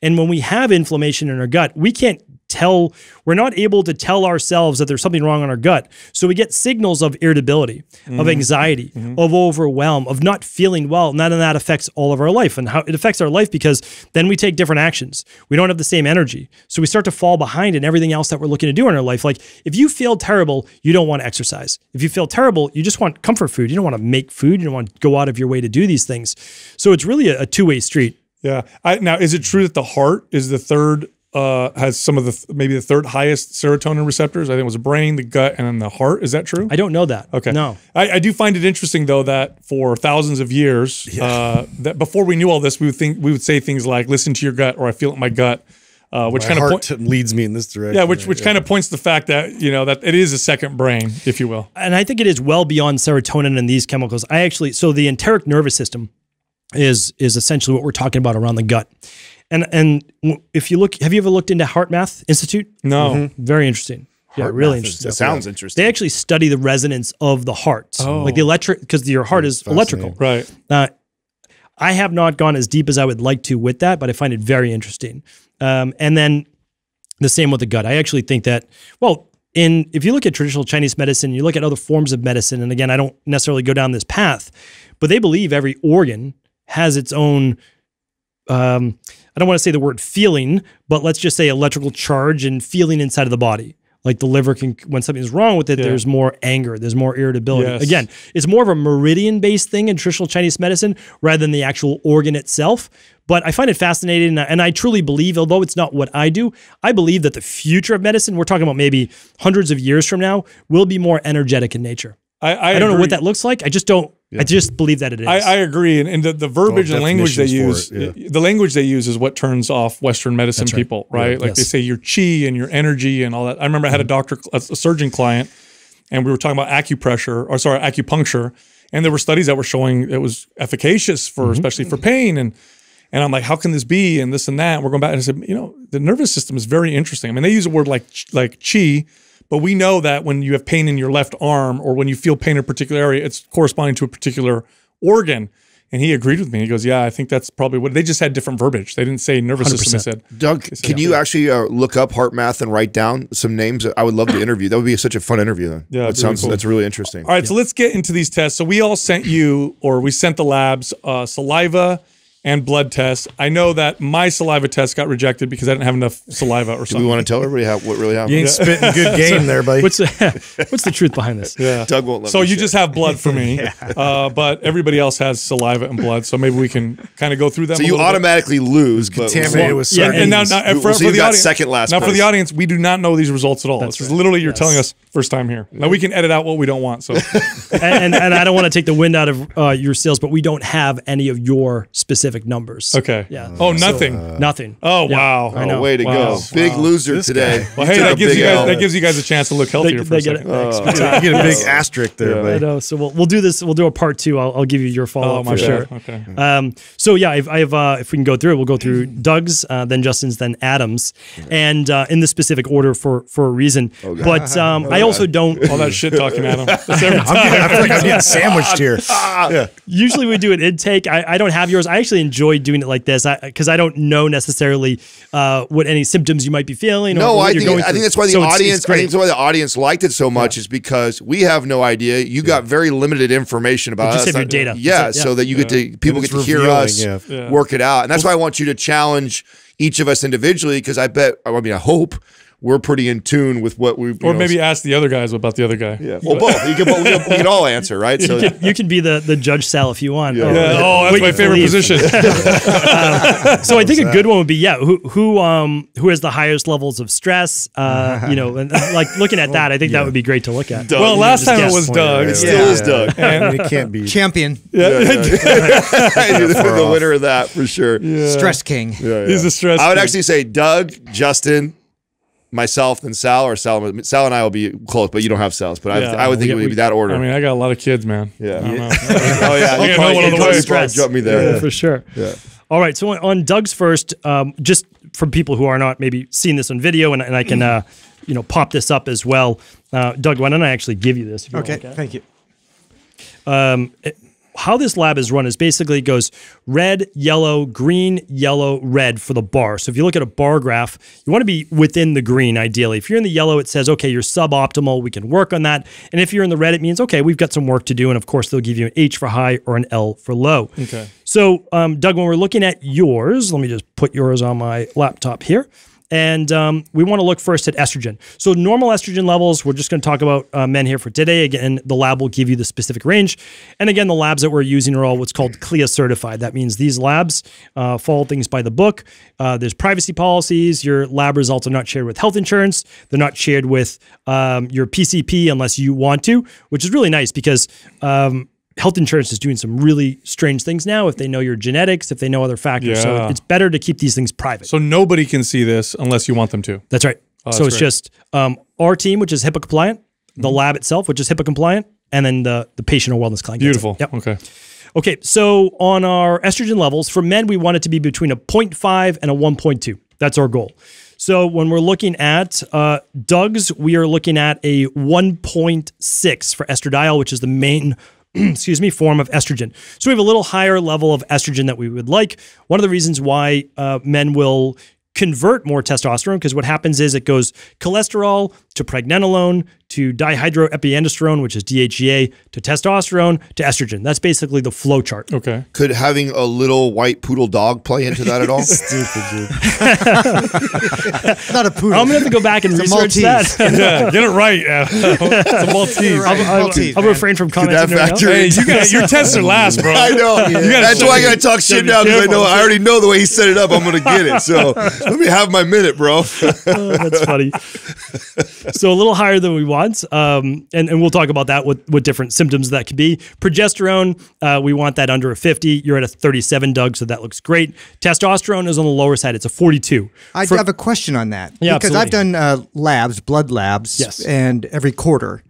And when we have inflammation in our gut, we can't tell, we're not able to tell ourselves that there's something wrong in our gut. So we get signals of irritability, of anxiety, of overwhelm, of not feeling well. None of that affects all of our life, and how it affects our life, because then we take different actions. We don't have the same energy. So we start to fall behind in everything else that we're looking to do in our life. Like, if you feel terrible, you don't want to exercise. If you feel terrible, you just want comfort food. You don't want to make food. You don't want to go out of your way to do these things. So it's really a two-way street. Yeah. Now, is it true that the heart is the third, has some of the, maybe the third highest serotonin receptors? I think it was the brain, the gut, and then the heart. Is that true? I don't know that. Okay. No. I do find it interesting, though, that for thousands of years, that before we knew all this, we would say things like, listen to your gut, or I feel it in my gut. Which kind of leads me in this direction. Yeah, which kind of points to the fact that, you know, that it is a second brain, if you will. And I think it is well beyond serotonin and these chemicals. I actually, so the enteric nervous system is essentially what we're talking about around the gut. And if you look, have you ever looked into HeartMath Institute? No. Very interesting. Yeah, really interesting. It sounds interesting. They actually study the resonance of the heart, like the electric, because your heart is electrical. Right. I have not gone as deep as I would like to with that, but I find it very interesting. And then the same with the gut. I actually think that, well, if you look at traditional Chinese medicine, you look at other forms of medicine, and again, I don't necessarily go down this path, but they believe every organ has its own, I don't want to say the word feeling, but let's just say electrical charge and feeling inside of the body. Like the liver can, when something's wrong with it, there's more anger, there's more irritability. Yes. Again, it's more of a meridian-based thing in traditional Chinese medicine rather than the actual organ itself. But I find it fascinating, and I truly believe, although it's not what I do, I believe that the future of medicine, we're talking about maybe hundreds of years from now, will be more energetic in nature. I don't know what that looks like. I just don't. Yeah. I just believe that it is. I agree, and the verbiage and language they use, the language they use is what turns off Western medicine people, right? Like they say your chi and your energy and all that. I remember I had a doctor, a surgeon client, and we were talking about acupuncture, and there were studies that were showing it was efficacious for, especially for pain, and I'm like, how can this be? And this and that. And we're going back and I said, you know, the nervous system is very interesting. I mean, they use a word like chi. But we know that when you have pain in your left arm or when you feel pain in a particular area, it's corresponding to a particular organ. And he agreed with me. He goes, yeah, I think that's probably what – they just had different verbiage. They didn't say nervous 100%. System. They said, Doug, can you actually look up heart math and write down some names? I would love to interview. That would be such a fun interview. Then. Yeah, that sounds really cool. That's really interesting. All right, so let's get into these tests. So we all sent you – or we sent the labs saliva – and blood tests. I know that my saliva test got rejected because I didn't have enough saliva or something. Do we want to tell everybody what really happened? You ain't spitting good game there, buddy. What's the truth behind this? Yeah. Doug won't let me. So you just have blood for me, but everybody else has saliva and blood, so maybe we can kind of go through that. So you automatically lose. Contaminated with sardines. Yeah, and now for the audience, second last. Now for the audience, we do not know these results at all. This is literally you're telling us first time here. Now we can edit out what we don't want. So and I don't want to take the wind out of your sails, but we don't have any of your specific numbers. Okay. Yeah. Oh, nothing. So, nothing. Oh, wow. Yeah, oh, way to go. Big loser today. Well, hey, that gives you guys a chance to look healthier for a second. You get a big asterisk there. Yeah. I know. So we'll do this. We'll do a part two. I'll give you your follow-up for sure. Okay. So yeah, if we can go through it, we'll go through Doug's, then Justin's, then Adam's, and in the specific order for a reason. Oh, but I also don't... All that shit talking, Adam. I feel like I'm getting sandwiched here. Usually we do an intake. I don't have yours. I actually enjoy doing it like this because I don't know necessarily what any symptoms you might be feeling. Or no, I think that's why the audience. I think that's why the audience liked it so much is because we have no idea. You got very limited information about us. Just have your data. Yeah, so that you get to people get to hear us work it out, and that's why I want you to challenge each of us individually because I bet. I mean, I hope. We're pretty in tune with what we've... Or maybe ask the other guys about the other guy. Yeah. Well, both. We can all answer, right? So you can be the judge, Sal, if you want. Yeah. Oh, that's my favorite position. So I think a good one would be, who has the highest levels of stress? You know, and like looking at that, I think that would be great to look at. Doug. Well, last time it was Doug. It still is Doug. And it can't be... Champion. Yeah. The winner of that, for sure. Yeah. Stress king. Yeah, yeah. He's a stress king. I would actually say Doug, Justin... myself and Sal, or Sal and I will be close, but you don't have Sal's. But I would think it would be that order. I mean, I got a lot of kids, man. Yeah. Oh yeah. You know, jump me there. Yeah, for sure. Yeah. All right. So on Doug's first, just for people who are not maybe seeing this on video, and I can, you know, pop this up as well. Doug, why don't I actually give you this? If you want to look at it. Thank you. How this lab is run is basically it goes red, yellow, green, yellow, red for the bar. So if you look at a bar graph, you want to be within the green ideally. If you're in the yellow, it says, okay, you're suboptimal. We can work on that. And if you're in the red, it means, okay, we've got some work to do. And of course, they'll give you an H for high or an L for low. Okay. So Doug, when we're looking at yours, let me just put yours on my laptop here. And we want to look first at estrogen. So normal estrogen levels, we're just going to talk about men here for today. Again, the lab will give you the specific range. And again, the labs that we're using are all what's called CLIA certified. That means these labs follow things by the book. There's privacy policies. Your lab results are not shared with health insurance. They're not shared with your PCP unless you want to, which is really nice because health insurance is doing some really strange things now if they know your genetics, if they know other factors. Yeah. So it's better to keep these things private. So nobody can see this unless you want them to. That's right. Oh, so it's just our team, which is HIPAA compliant, the lab itself, which is HIPAA compliant, and then the patient or wellness client. Beautiful. Yep. Okay. Okay. So on our estrogen levels, for men, we want it to be between a 0.5 and a 1.2. That's our goal. So when we're looking at DUGs, we are looking at a 1.6 for estradiol, which is the main excuse me, form of estrogen. So we have a little higher level of estrogen that we would like. One of the reasons why men will convert more testosterone, because what happens is it goes cholesterol to pregnenolone to dihydroepiandrosterone, which is DHEA, to testosterone to estrogen. That's basically the flow chart. Okay. Could having a little white poodle dog play into that at all? Stupid, dude. Not a poodle. I'm gonna have to go back and research that. Yeah, get it right. It's a Maltese. I'll refrain from commenting. Hey, you got your tests are last, bro. I know. Yeah. That's why I gotta talk shit now, because I already know the way he set it up. I'm gonna get it. So let me have my minute, bro. Oh, that's funny. So a little higher than we want. And we'll talk about that, what different symptoms that could be. Progesterone, we want that under a 50. You're at a 37, Doug, so that looks great. Testosterone is on the lower side. It's a 42. I have a question on that. Yeah, because absolutely. I've done labs, blood labs, yes, and every quarter.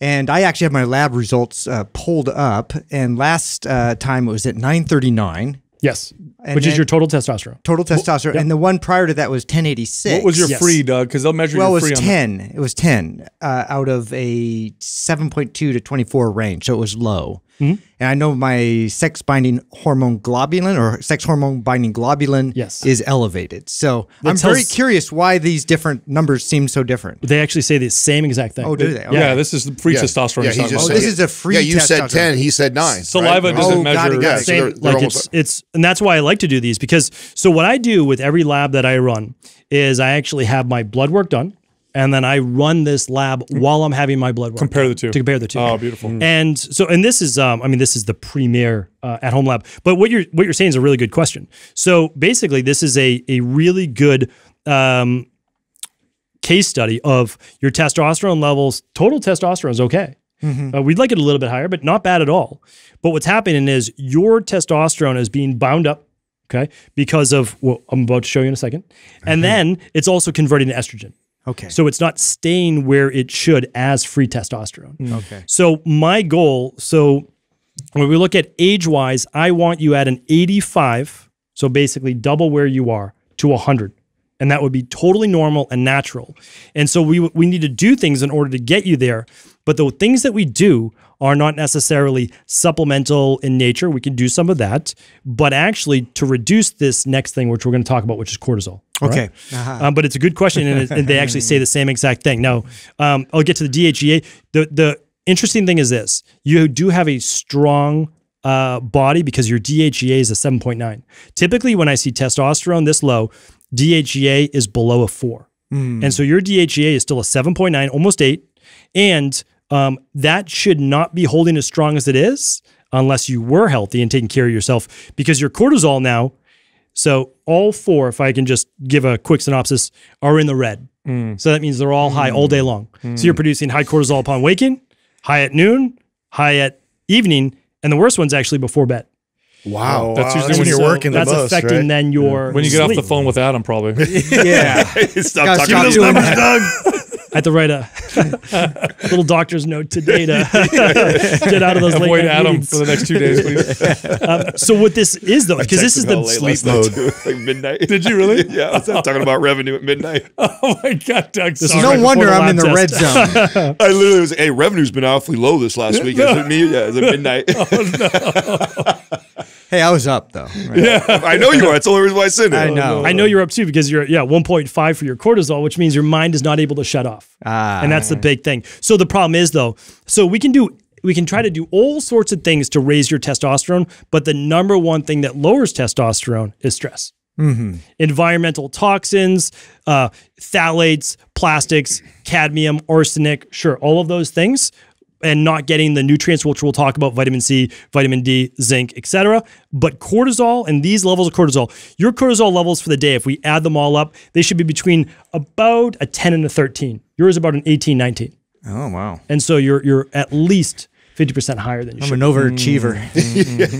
And I actually have my lab results pulled up. And last time it was at 939. Yes, which is your total testosterone. Total testosterone, yeah. And the one prior to that was 1086. What was your free, Doug? Because they'll measure your free. Well, it was 10. It was 10 out of a 7.2 to 24 range, so it was low. Mm-hmm. And I know my sex-binding hormone globulin or sex-hormone-binding globulin is elevated. So I'm very curious why these different numbers seem so different. They actually say the same exact thing. Oh, do they? Okay. Yeah, this is the free testosterone. Yeah, this is a free testosterone. Yeah, you said 10, he said 9. Saliva doesn't measure. Yeah, so like and that's why I like to do these, because so what I do with every lab that I run is I actually have my blood work done. And then I run this lab while I'm having my blood work. Compare the two. To compare the two. Oh, beautiful. Mm. And so, and this is, I mean, this is the premier at-home lab. But what you're saying is a really good question. So basically, this is a really good case study of your testosterone levels. Total testosterone is okay. Mm-hmm. We'd like it a little bit higher, but not bad at all. But what's happening is your testosterone is being bound up, okay, because of what I'm about to show you in a second. And then it's also converting to estrogen. Okay. So it's not staying where it should as free testosterone. Mm. Okay. So my goal, so when we look at age-wise, I want you at an 85, so basically double where you are, to 100. And that would be totally normal and natural. And so we need to do things in order to get you there. But the things that we do are not necessarily supplemental in nature. We can do some of that, but actually to reduce this next thing, which we're going to talk about, which is cortisol. Okay. Right? Uh-huh. But it's a good question, and they actually say the same exact thing. Now, I'll get to the DHEA. The interesting thing is this. You do have a strong body because your DHEA is a 7.9. Typically, when I see testosterone this low, DHEA is below a 4. Mm. And so your DHEA is still a 7.9, almost 8. And that should not be holding as strong as it is unless you were healthy and taking care of yourself, because your cortisol now, so all four, if I can just give a quick synopsis, are in the red. Mm. So that means they're all high all day long. Mm. So you're producing high cortisol upon waking, high at noon, high at evening, and the worst one's actually before bed. Wow. That's usually when you're working the most, right? That's affecting then your when you get sleep. Off the phone with Adam, probably. Yeah. Stop talking those numbers, Doug. I have to write a little doctor's note today to get out of those late night meetings. Avoid Adam for the next 2 days, please. So what this is, though, because this is the sleep mode. Like midnight. Did you really? Yeah, I was talking about revenue at midnight. Oh, my God, Doug. This is no wonder I'm in the red zone. I literally was, hey, revenue's been awfully low this last week. Is it me? Yeah, it's at midnight. Oh, no. Hey, I was up, though. Right? Yeah, I know you are. It's the only reason why I said it. I know. I know you're up, too, because you're, 1.5 for your cortisol, which means your mind is not able to shut off. Ah. And that's the big thing. So the problem is, though, so we can try to do all sorts of things to raise your testosterone, but the number one thing that lowers testosterone is stress. Mm-hmm. Environmental toxins, phthalates, plastics, cadmium, arsenic, sure, all of those things, and not getting the nutrients, which we'll talk about, vitamin C, vitamin D, zinc, etc. But cortisol and these levels of cortisol, your cortisol levels for the day, if we add them all up, they should be between about a 10 and a 13. Yours is about an 18, 19. Oh, wow. And so you're at least 50% higher than you should. I'm an overachiever.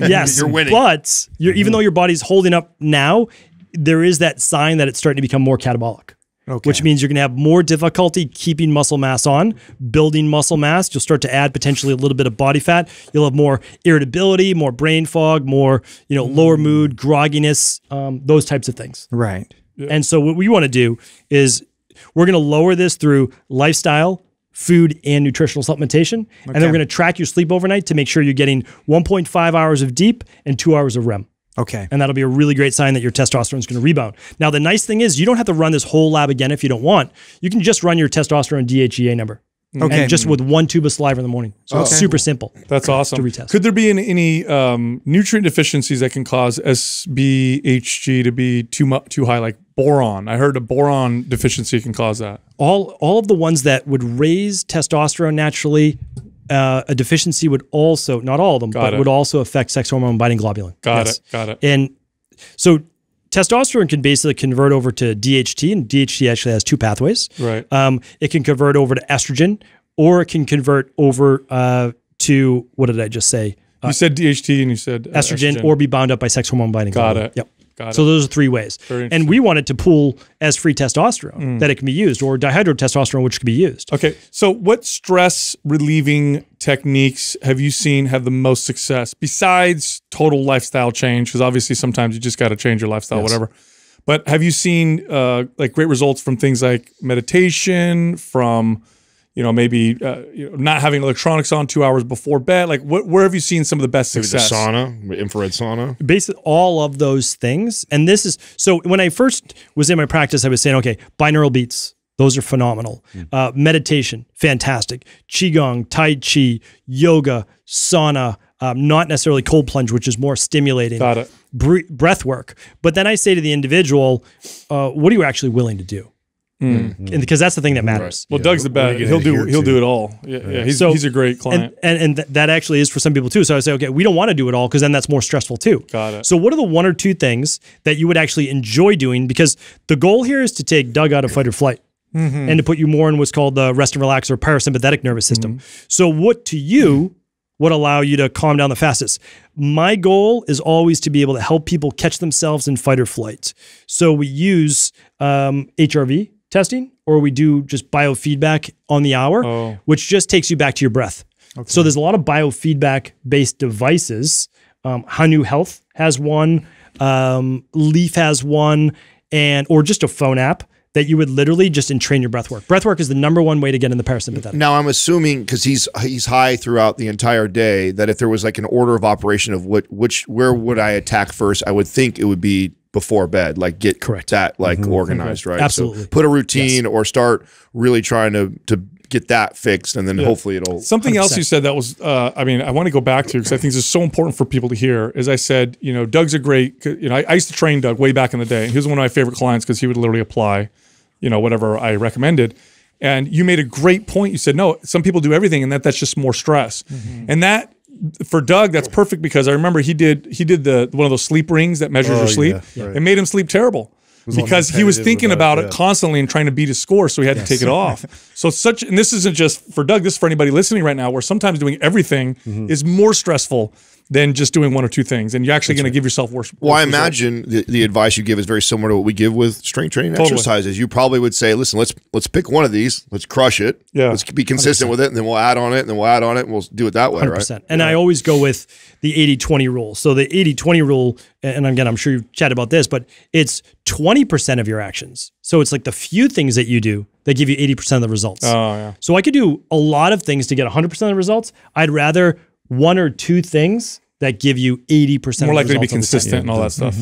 Yes, you're winning. But even though your body's holding up now, there is that sign that it's starting to become more catabolic. Okay. Which means you're going to have more difficulty keeping muscle mass on, building muscle mass. You'll start to add potentially a little bit of body fat. You'll have more irritability, more brain fog, more lower mood, grogginess, those types of things. Right. Yeah. And so what we want to do is we're going to lower this through lifestyle, food, and nutritional supplementation. Okay. And then we're going to track your sleep overnight to make sure you're getting 1.5 hours of deep and 2 hours of REM. Okay. And that'll be a really great sign that your testosterone is going to rebound. Now, the nice thing is you don't have to run this whole lab again if you don't want. You can just run your testosterone DHEA number. Okay. And just with one tube of saliva in the morning. So it's super simple. That's awesome. To retest. Could there be any nutrient deficiencies that can cause SBHG to be too high, like boron? I heard a boron deficiency can cause that. All of the ones that would raise testosterone naturally, a deficiency would also, not all of them, but would also affect sex hormone-binding globulin. Got it. And so testosterone can basically convert over to DHT, and DHT actually has two pathways. Right. It can convert over to estrogen, or it can convert over to, what did I just say? You said DHT and you said estrogen, or be bound up by sex hormone binding. Got it. Yep. Got it. So those are three ways. And we wanted to pool as free testosterone that it can be used, or dihydrotestosterone, which can be used. Okay. So what stress relieving techniques have you seen have the most success besides total lifestyle change? Because obviously sometimes you just got to change your lifestyle, whatever. But have you seen like great results from things like meditation, from maybe not having electronics on 2 hours before bed? Like, where have you seen some of the best success? Maybe the sauna, infrared sauna. Basically, all of those things. And this is, so when I first was in my practice, I was saying, okay, binaural beats, those are phenomenal. Meditation, fantastic. Qigong, Tai Chi, yoga, sauna, not necessarily cold plunge, which is more stimulating. Got it. Breath work. But then I say to the individual, what are you actually willing to do? And because that's the thing that matters. Right. Well, Doug's the best. He'll do it all. Yeah, right. He's a great client. And that actually is for some people too. So I say, okay, we don't want to do it all because then that's more stressful too. Got it. So what are the one or two things that you would actually enjoy doing? Because the goal here is to take Doug out of fight or flight and to put you more in what's called the rest and relax or parasympathetic nervous system. So what to you would allow you to calm down the fastest? My goal is always to be able to help people catch themselves in fight or flight. So we use HRV testing, or we do just biofeedback on the hour, which just takes you back to your breath. Okay. So there's a lot of biofeedback-based devices. Hanu Health has one, Leaf has one, or just a phone app that you would literally just entrain your breath work. Breath work is the #1 way to get in the parasympathetic. Now I'm assuming, because he's high throughout the entire day, that if there was like an order of operation of where would I attack first, I would think it would be before bed, like get that like organized, right? Absolutely. So put a routine or start really trying to get that fixed, and then hopefully it'll. Something 100%. Else you said that was, I mean, I want to go back to because I think this is so important for people to hear. Is I said, Doug's a great, I used to train Doug way back in the day, and he was one of my favorite clients because he would literally apply, whatever I recommended. And you made a great point. You said, no, some people do everything, and that's just more stress, and that. For Doug, that's perfect because I remember he did one of those sleep rings that measures your sleep. Yeah, right. It made him sleep terrible because he was thinking about it constantly and trying to beat his score, so he had to take it off. So and this isn't just for Doug, this is for anybody listening right now, where sometimes doing everything is more stressful than just doing one or two things, and you're actually going to give yourself worse. Well, I imagine the advice you give is very similar to what we give with strength training exercises. You probably would say, "Listen, let's pick one of these, let's crush it, let's be consistent 100%. With it, and then we'll add on it, and then we'll add on it, and we'll do it that way." 100%. Right? And I always go with the 80-20 rule. So the 80-20 rule, and again, I'm sure you've chatted about this, but it's 20% of your actions. So it's like the few things that you do that give you 80% of the results. So I could do a lot of things to get 100% of the results. I'd rather one or two things that give you 80% more likely to be consistent and all that stuff.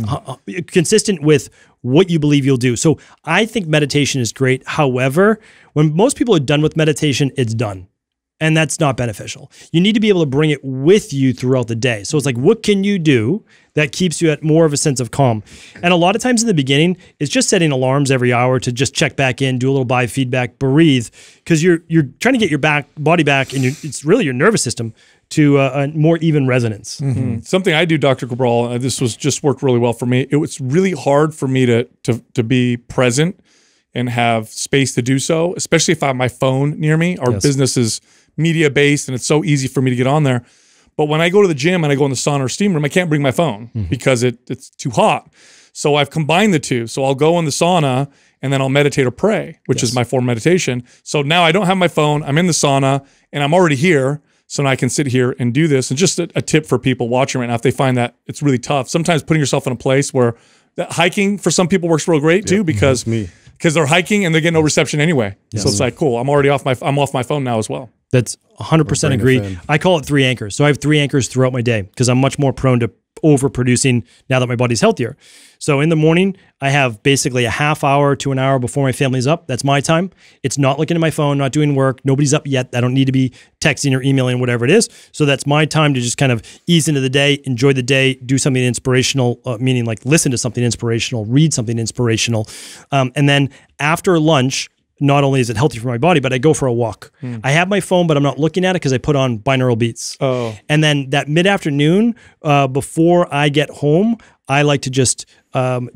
Consistent with what you believe you'll do. So I think meditation is great. However, when most people are done with meditation, it's done. And that's not beneficial. You need to be able to bring it with you throughout the day. So it's like, what can you do that keeps you at more of a sense of calm? And a lot of times in the beginning, it's just setting alarms every hour to just check back in, do a little biofeedback, breathe, because you're trying to get your body back, and it's really your nervous system to a more even resonance. Something I do, Dr. Cabral, and this was just worked really well for me. It was really hard for me to be present and have space to do so, especially if I have my phone near me. Our business is media-based, and it's so easy for me to get on there. But when I go to the gym and I go in the sauna or steam room, I can't bring my phone because it's too hot. So I've combined the two. So I'll go in the sauna, and then I'll meditate or pray, which is my form of meditation. So now I don't have my phone. I'm in the sauna, and I'm already here. So now I can sit here and do this. And just a tip for people watching right now, if they find that it's really tough, sometimes putting yourself in a place where That hiking for some people works real great too, because they're hiking and they're getting no reception anyway. Yes. So it's like, cool, I'm already off my phone now as well. That's 100% agreed. I call it 3 anchors. So I have 3 anchors throughout my day because I'm much more prone to overproducing now that my body's healthier. So in the morning, I have basically a half hour to an hour before my family's up. That's my time. It's not looking at my phone, not doing work. Nobody's up yet. I don't need to be texting or emailing, whatever it is. So that's my time to just kind of ease into the day, enjoy the day, do something inspirational, meaning like listen to something inspirational, read something inspirational. And then after lunch, not only is it healthy for my body, but I go for a walk. I have my phone, but I'm not looking at it because I put on binaural beats. And then that mid-afternoon, before I get home, I like to just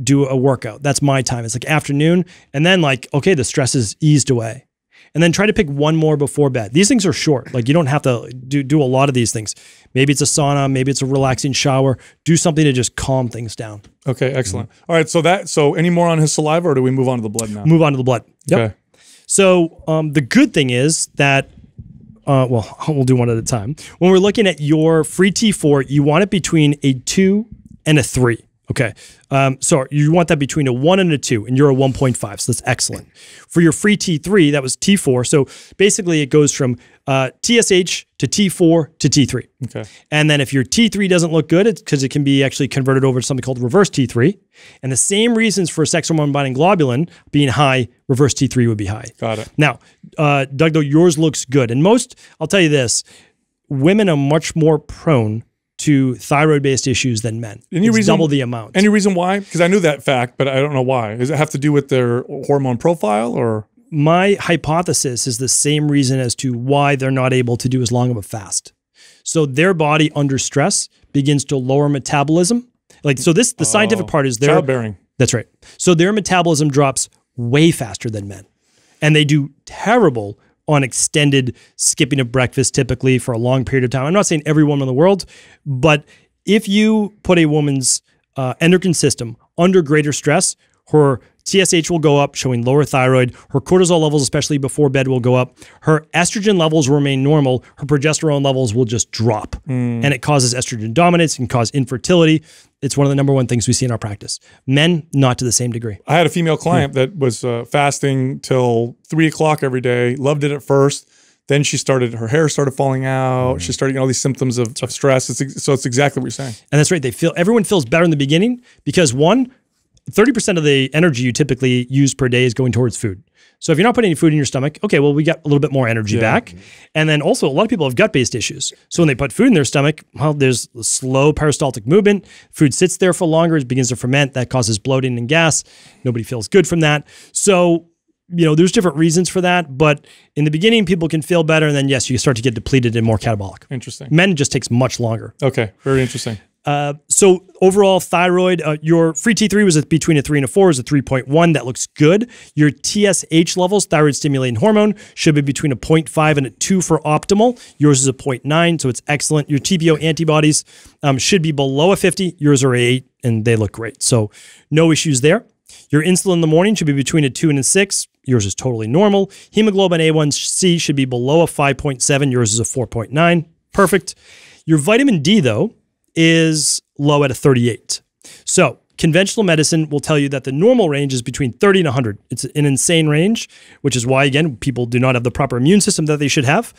do a workout. That's my time. It's like afternoon. And then like, okay, the stress is eased away. And then try to pick one more before bed. These things are short. Like you don't have to do a lot of these things. Maybe it's a sauna, maybe it's a relaxing shower. Do something to just calm things down. Okay, excellent. All right, so any more on his saliva or do we move on to the blood now? Move on to the blood. Yep. Okay. So the good thing is that, well, we'll do one at a time. When we're looking at your free T4, you want it between a 2 and a 3. Okay. So you want that between a 1 and a 2, and you're a 1.5. So that's excellent. For your free T3, that was T4. So basically it goes from TSH to T4 to T3. Okay. And then if your T3 doesn't look good, it's because it can be actually converted over to something called reverse T3. And the same reasons for sex-hormone-binding globulin being high, reverse T3 would be high. Got it. Now, Doug, though, yours looks good. And most, I'll tell you this, women are much more prone to thyroid-based issues than men. It's double the amount. Any reason why? Because I knew that fact, but I don't know why. Does it have to do with their hormone profile or? My hypothesis is the same reason as to why they're not able to do as long of a fast. So their body under stress begins to lower metabolism. Like, so this, the scientific part is their- childbearing. That's right. So their metabolism drops way faster than men. And they do terrible on extended skipping of breakfast typically for a long period of time. I'm not saying every woman in the world, but if you put a woman's endocrine system under greater stress, her TSH will go up, showing lower thyroid. Her cortisol levels, especially before bed, will go up. Her estrogen levels remain normal. Her progesterone levels will just drop. And it causes estrogen dominance, can cause infertility. It's one of the #1 things we see in our practice. Men, not to the same degree. I had a female client that was fasting till 3 o'clock every day, loved it at first. Then she started, her hair started falling out. She started getting all these symptoms of stress. So it's exactly what you're saying. And that's right. They feel, everyone feels better in the beginning because one, 30% of the energy you typically use per day is going towards food. So if you're not putting any food in your stomach, okay, well, we got a little bit more energy back. And then also a lot of people have gut-based issues. So when they put food in their stomach, well, there's slow peristaltic movement. Food sits there for longer. It begins to ferment. That causes bloating and gas. Nobody feels good from that. So, you know, there's different reasons for that. But in the beginning, people can feel better. And then, yes, you start to get depleted and more catabolic. Interesting. Men just takes much longer. Okay, very interesting. So overall thyroid, your free T3 was between a 3 and a 4, is a 3.1. That looks good. Your TSH levels, thyroid stimulating hormone, should be between a 0.5 and a 2 for optimal. Yours is a 0.9, so it's excellent. Your TPO antibodies should be below a 50. Yours are a 8, and they look great. So no issues there. Your insulin in the morning should be between a 2 and a 6. Yours is totally normal. Hemoglobin A1C should be below a 5.7. Yours is a 4.9. Perfect. Your vitamin D, though, is low at a 38. So conventional medicine will tell you that the normal range is between 30 and 100. It's an insane range, which is why, again, people do not have the proper immune system that they should have.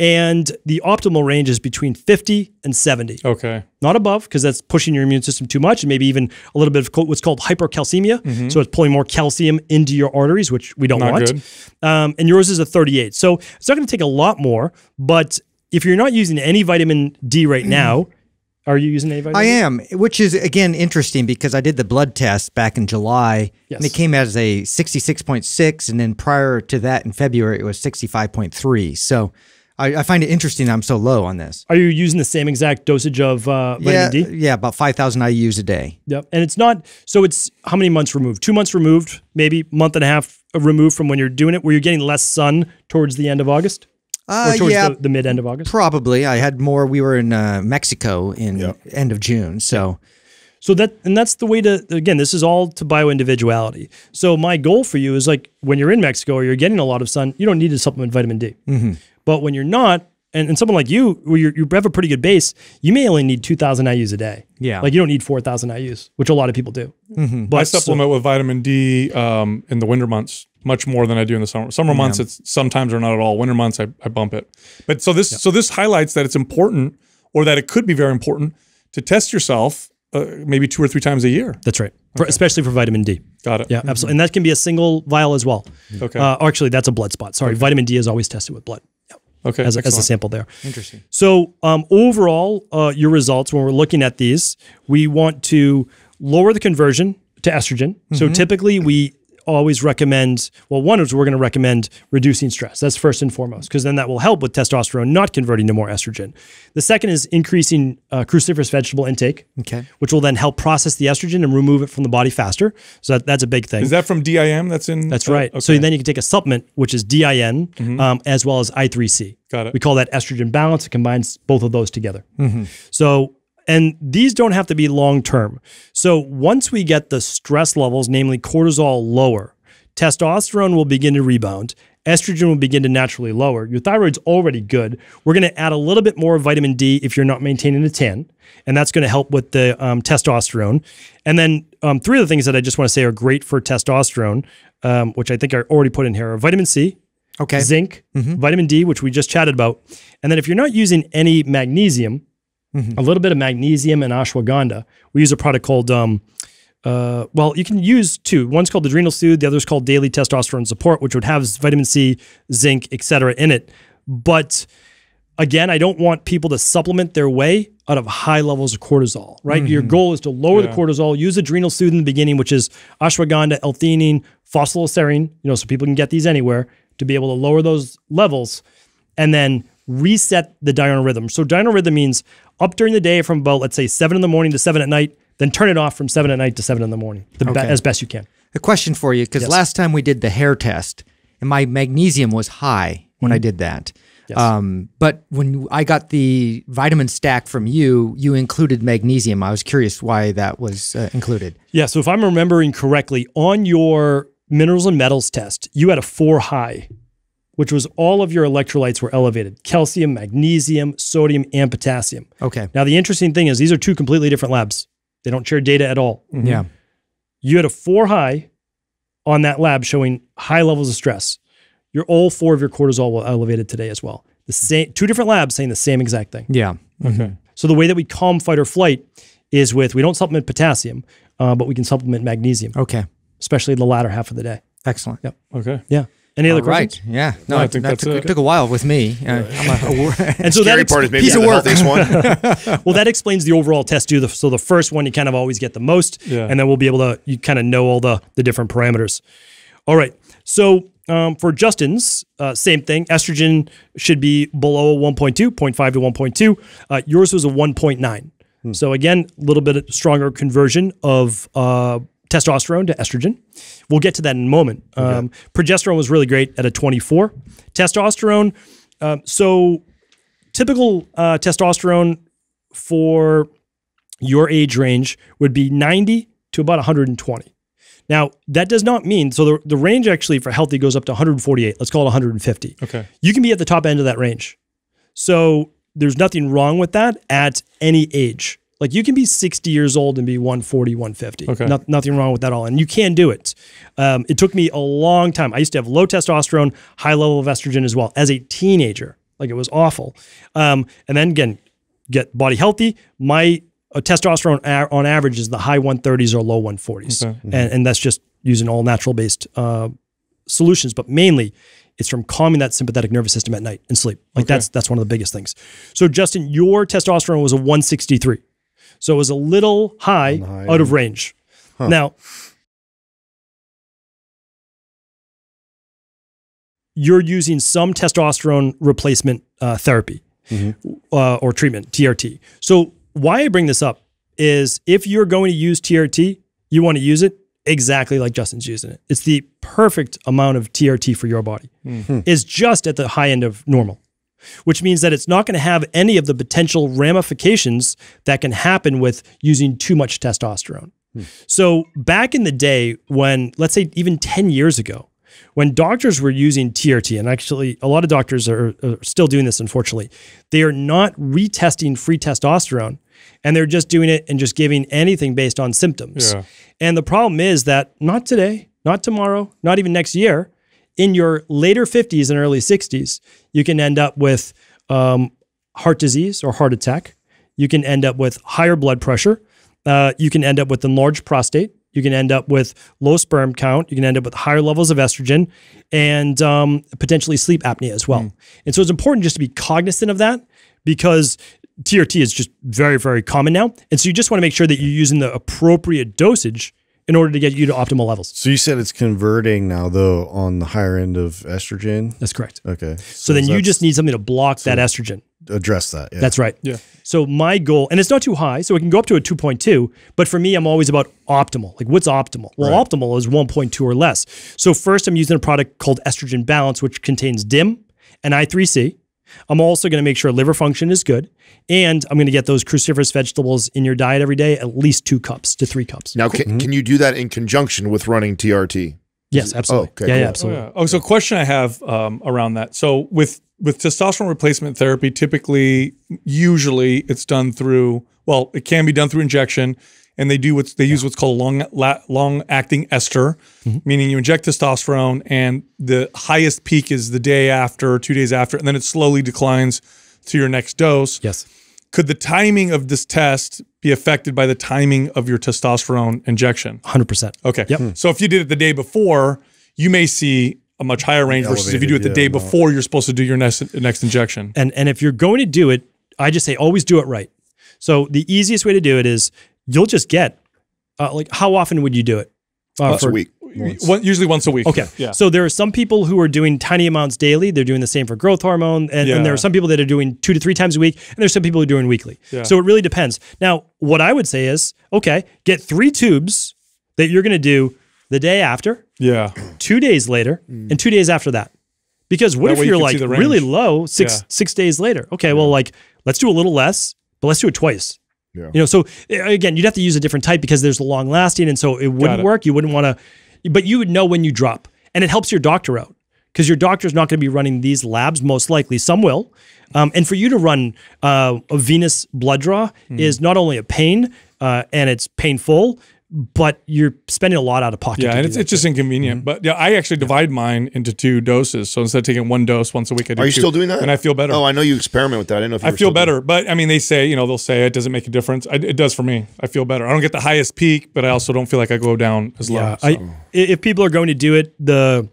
And the optimal range is between 50 and 70. Okay. Not above, because that's pushing your immune system too much and maybe even a little bit of what's called hypercalcemia. So it's pulling more calcium into your arteries, which we don't want. And yours is a 38. So it's not going to take a lot more, but if you're not using any vitamin D right now, are you using any vitamin D? I am, which is, again, interesting because I did the blood test back in July, and it came as a 66.6, and then prior to that in February, it was 65.3. So I find it interesting I'm so low on this. Are you using the same exact dosage of vitamin D? Yeah, about 5,000 IUs a day. Yep, and it's not, so it's how many months removed? 2 months removed, maybe month and a half removed from when you're doing it, where you're getting less sun towards the end of August? Or towards the mid-end of August? Probably. I had more. We were in Mexico in end of June. So that's the way to, again, this is all to bio-individuality. So my goal for you is like when you're in Mexico or you're getting a lot of sun, you don't need to supplement vitamin D. But when you're not, and someone like you, where you have a pretty good base, you may only need 2,000 IUs a day. Yeah. Like you don't need 4,000 IUs, which a lot of people do. Mm-hmm. But I supplement with vitamin D in the winter months much more than I do in the summer. Summer months, it's sometimes or not at all. Winter months, I bump it. But so this, so this highlights that it's important, or that it could be very important, to test yourself maybe 2 or 3 times a year. That's right. Okay. Especially for vitamin D. Got it. Yeah, absolutely. And that can be a single vial as well. Okay. Actually, that's a blood spot. Sorry. Okay. Vitamin D is always tested with blood. Okay. As a sample there. Interesting. So overall, your results, when we're looking at these, we want to lower the conversion to estrogen. Mm-hmm. So typically we always recommend, well, one is we're going to recommend reducing stress. That's first and foremost, because then that will help with testosterone not converting to more estrogen. The second is increasing cruciferous vegetable intake, which will then help process the estrogen and remove it from the body faster. So that's a big thing. Is that from DIM? That's in? That's right. Okay. So then you can take a supplement, which is DIM, as well as I3C. Got it. We call that estrogen balance. It combines both of those together. Mm-hmm. So, and these don't have to be long-term. So once we get the stress levels, namely cortisol, lower, testosterone will begin to rebound. Estrogen will begin to naturally lower. Your thyroid's already good. We're going to add a little bit more vitamin D if you're not maintaining a tan, and that's going to help with the testosterone. And then 3 of the things that I just want to say are great for testosterone, which I think are already put in here, are vitamin C, zinc, vitamin D, which we just chatted about. And then if you're not using any magnesium, a little bit of magnesium and ashwagandha. We use a product called, well, you can use 2. One's called Adrenal Soothe. The other's called Daily Testosterone Support, which would have vitamin C, zinc, etc. in it. But again, I don't want people to supplement their way out of high levels of cortisol, right? Your goal is to lower the cortisol, use Adrenal Soothe in the beginning, which is ashwagandha, L-theanine, phospholyserine, you know, so people can get these anywhere to be able to lower those levels. And then reset the diurnal rhythm. So diurnal rhythm means up during the day from about, let's say, 7 in the morning to 7 at night, then turn it off from 7 at night to 7 in the morning, as best you can. A question for you, because last time we did the hair test, and my magnesium was high when I did that. Yes. But when I got the vitamin stack from you, you included magnesium. I was curious why that was included. Yeah, so if I'm remembering correctly, on your minerals and metals test, you had a 4 high, which was all of your electrolytes were elevated: calcium, magnesium, sodium, and potassium. Okay. Now, the interesting thing is these are 2 completely different labs. They don't share data at all. Yeah. You had a 4 high on that lab showing high levels of stress. Your all 4 of your cortisol were elevated today as well. The same, 2 different labs saying the same exact thing. Yeah. Okay. So the way that we calm fight or flight is with, we don't supplement potassium, but we can supplement magnesium. Okay. Especially the latter half of the day. Excellent. Yep. Okay. Yeah. Any other questions? Right. Yeah. No, I think that took a while with me. And so that part is maybe the healthiest one. Well, that explains the overall test too. So the first one you kind of always get the most, and then we'll be able to, you kind of know all the different parameters. All right. So for Justin's, same thing. Estrogen should be below 1.2, 0.5 to 1.2. Yours was a 1.9. Hmm. So again, a little bit stronger conversion of testosterone to estrogen. We'll get to that in a moment. Progesterone was really great at a 24. Testosterone, so typical testosterone for your age range would be 90 to about 120. Now, that does not mean, so the range actually for healthy goes up to 148. Let's call it 150. Okay. You can be at the top end of that range. So there's nothing wrong with that at any age. Like you can be 60 years old and be 140, 150. Okay. Nothing wrong with that at all. And you can do it. It took me a long time. I used to have low testosterone, high level of estrogen as well as a teenager. Like it was awful. And then again, get body healthy. My testosterone on average is the high 130s or low 140s. Okay. And that's just using all natural based solutions, but mainly it's from calming that sympathetic nervous system at night and sleep. Like that's one of the biggest things. So Justin, your testosterone was a 163. So it was a little high, out of range. Huh. Now, you're using some testosterone replacement therapy or treatment, TRT. So why I bring this up is if you're going to use TRT, you want to use it exactly like Justin's using it. It's the perfect amount of TRT for your body. It's just at the high end of normal, which means that it's not going to have any of the potential ramifications that can happen with using too much testosterone. So back in the day when, let's say even 10 years ago, When doctors were using TRT, and actually a lot of doctors are still doing this, unfortunately, they are not retesting free testosterone, and they're just doing it and just giving anything based on symptoms. Yeah. And the problem is that not today, not tomorrow, not even next year, in your later 50s and early 60s, you can end up with heart disease or heart attack. You can end up with higher blood pressure. You can end up with enlarged prostate. You can end up with low sperm count. You can end up with higher levels of estrogen and potentially sleep apnea as well. Mm. And so it's important just to be cognizant of that, because TRT is just very, very common now. And so you just want to make sure that you're using the appropriate dosage in order to get you to optimal levels. So you said it's converting now, though, on the higher end of estrogen? That's correct. Okay. So then you just need something to block that estrogen. Address that. Yeah. That's right. Yeah. So my goal, and it's not too high, so it can go up to a 2.2, but for me, I'm always about optimal. Like, what's optimal? Well, right. Optimal is 1.2 or less. So first, I'm using a product called Estrogen Balance, which contains DIM and I3C. I'm also going to make sure liver function is good, and I'm going to get those cruciferous vegetables in your diet every day, at least 2 cups to 3 cups. Now, can you do that in conjunction with running TRT? Yes, absolutely. Oh, okay, yeah, cool. Yeah, absolutely. Oh, yeah. Oh, so question I have around that. So with testosterone replacement therapy, typically, usually it's done through, well, it can be done through injection, and they do what they use what's called long-acting ester, meaning you inject testosterone, and the highest peak is the day after, 2 days after, and then it slowly declines to your next dose. Yes. Could the timing of this test be affected by the timing of your testosterone injection? 100%. Okay. Yep. Hmm. So if you did it the day before, you may see a much higher range versus if you do it the day before you're supposed to do your next injection. And if you're going to do it, I just say always do it right. So the easiest way to do it is you'll just get, like, how often would you do it? Once a week. Usually once a week. Okay. Yeah. So there are some people who are doing tiny amounts daily. They're doing the same for growth hormone. And, and there are some people that are doing 2 to 3 times a week. And there's some people who are doing weekly. Yeah. So it really depends. Now, what I would say is, okay, get 3 tubes that you're going to do the day after, 2 days later, and 2 days after that. Because what if you're like really low 6 days later? Okay, well, like, let's do a little less, but let's do it twice. Yeah. You know, so again, you'd have to use a different type because there's the long lasting, and so it wouldn't work. You wouldn't want to, but you would know when you drop, and it helps your doctor out because your doctor's not going to be running these labs most likely. Some will, and for you to run a venous blood draw is not only a pain and it's painful, but you're spending a lot out of pocket. Yeah, and it's just inconvenient. But yeah, I actually divide mine into 2 doses. So instead of taking 1 dose once a week, I do 2. Are you still doing that? And I feel better. Oh, I know you experiment with that. I didn't know if you were still doing that. But I mean, they say, you know, they'll say it doesn't make a difference. It does for me. I feel better. I don't get the highest peak, but I also don't feel like I go down as low. So. If people are going to do it, the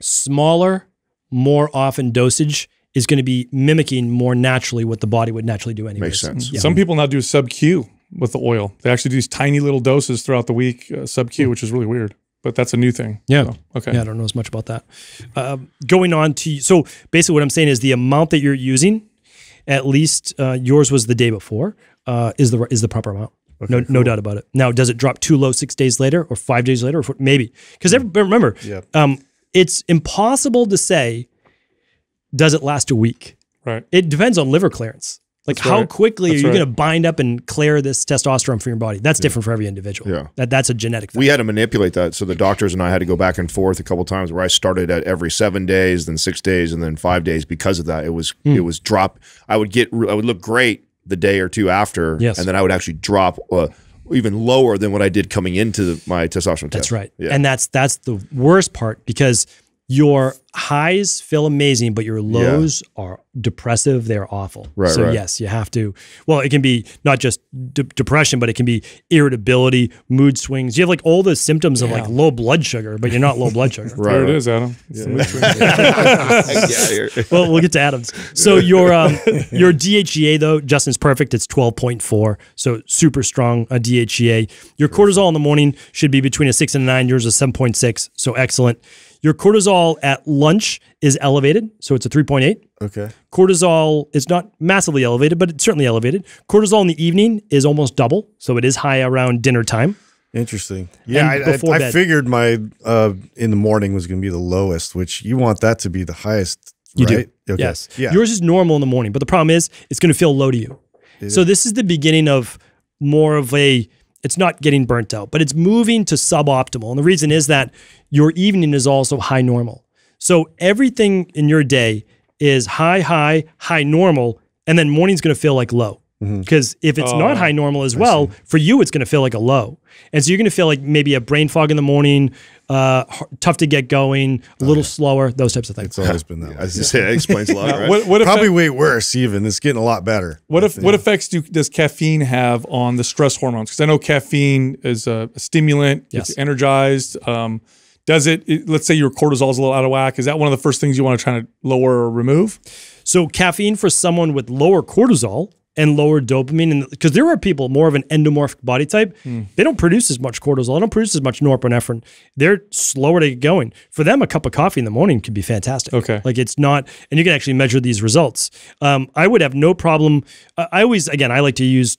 smaller, more often dosage is going to be mimicking more naturally what the body would naturally do anyway. Makes sense. Yeah. Some people now do sub-Q with the oil. They actually do these tiny little doses throughout the week, sub-Q, which is really weird, but that's a new thing. Yeah. So, okay. Yeah, I don't know as much about that. Going on to, so basically what I'm saying is the amount that you're using, at least yours was the day before, is the proper amount. Okay, no doubt about it. Now, does it drop too low 6 days later or 5 days later? Or maybe. Because remember, it's impossible to say, does it last a week? Right. It depends on liver clearance. Like how quickly are you going to bind up and clear this testosterone from your body? That's different for every individual. Yeah. That's a genetic thing. We had to manipulate that. So the doctors and I had to go back and forth a couple of times where I started at every 7 days, then 6 days, and then 5 days. Because of that, it was drop. I would look great the day or two after, and then I would actually drop even lower than what I did coming into my testosterone test. That's right. Yeah. And that's the worst part, because your highs feel amazing, but your lows are depressive. They're awful. Right, so yes, you have to, well, it can be not just depression, but it can be irritability, mood swings. You have like all the symptoms of like low blood sugar, but you're not low blood sugar. There it is, Adam. Yeah. Well, we'll get to Adam's. So your DHEA though, Justin's perfect. It's 12.4. So super strong DHEA. Your cortisol in the morning should be between a 6 and a 9. Yours is 7.6. So excellent. Your cortisol at lunch is elevated, so it's a 3.8. Okay. Cortisol is not massively elevated, but it's certainly elevated. Cortisol in the evening is almost double, so it is high around dinner time. Interesting. Yeah, I figured my in the morning was going to be the lowest, which you want that to be the highest, right? You do. Okay. Yes. Yeah. Yours is normal in the morning, but the problem is it's going to feel low to you. So this is the beginning of more of a It's not getting burnt out, but it's moving to suboptimal. And the reason is that your evening is also high normal. So everything in your day is high, high, high normal, and then morning's going to feel like low. Because if it's not high normal as well, for you, it's going to feel like a low. And so you're going to feel like maybe a brain fog in the morning, tough to get going, a little slower, those types of things. It's always been that way. I was just saying, it explains a lot, right? What probably way worse even. It's getting a lot better. What effects does caffeine have on the stress hormones? Because I know caffeine is a stimulant. Yes. It's energized. Does it, let's say your cortisol is a little out of whack, is that one of the first things you want to try to lower or remove? So caffeine for someone with lower cortisol and lower dopamine, because there are people more of an endomorphic body type, they don't produce as much cortisol, they don't produce as much norepinephrine, they're slower to get going. For them, a cup of coffee in the morning could be fantastic. Okay, like it's not, and you can actually measure these results. I would have no problem. I always, again, I like to use.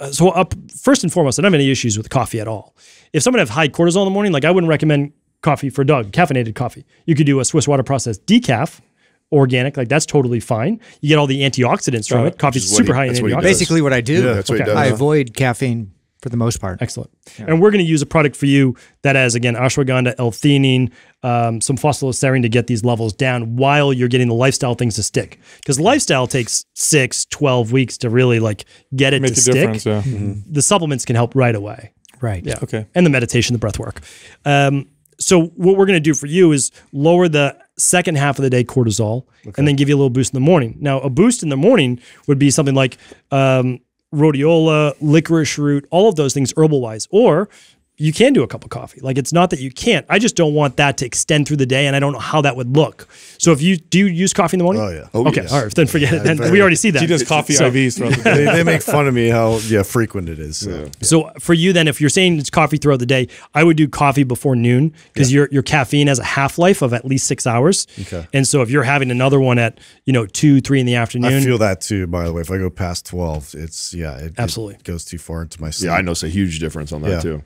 First and foremost, I don't have any issues with coffee at all. If someone has high cortisol in the morning, like I wouldn't recommend coffee for a dog, caffeinated coffee. You could do a Swiss water processed decaf. Organic, like that's totally fine. You get all the antioxidants from it. Coffee's super high in antioxidants. Basically what I do, I avoid caffeine for the most part. Excellent. Yeah. And we're going to use a product for you that has, again, ashwagandha, L-theanine, some phospholyserine to get these levels down while you're getting the lifestyle things to stick. Because lifestyle takes 6, 12 weeks to really like get it to stick. Yeah. Mm-hmm. The supplements can help right away. Right. Yeah. Okay. And the meditation, the breath work. So what we're going to do for you is lower the second half of the day cortisol and then give you a little boost in the morning. Now, a boost in the morning would be something like rhodiola, licorice root, all of those things herbal-wise. Or you can do a cup of coffee. Like it's not that you can't. I just don't want that to extend through the day, and I don't know how that would look. So if you do you use coffee in the morning? Oh, yeah. Oh, okay, yes. All right, then forget it. Then we already see that. She does coffee IVs throughout the day. They make fun of me how frequent it is. So. Yeah. So for you then, if you're saying it's coffee throughout the day, I would do coffee before noon because your caffeine has a half-life of at least 6 hours. Okay. And so if you're having another one at 2, 3 in the afternoon. I feel that too, by the way. If I go past 12, it's, absolutely. It goes too far into my sleep. Yeah, I notice a huge difference on that too.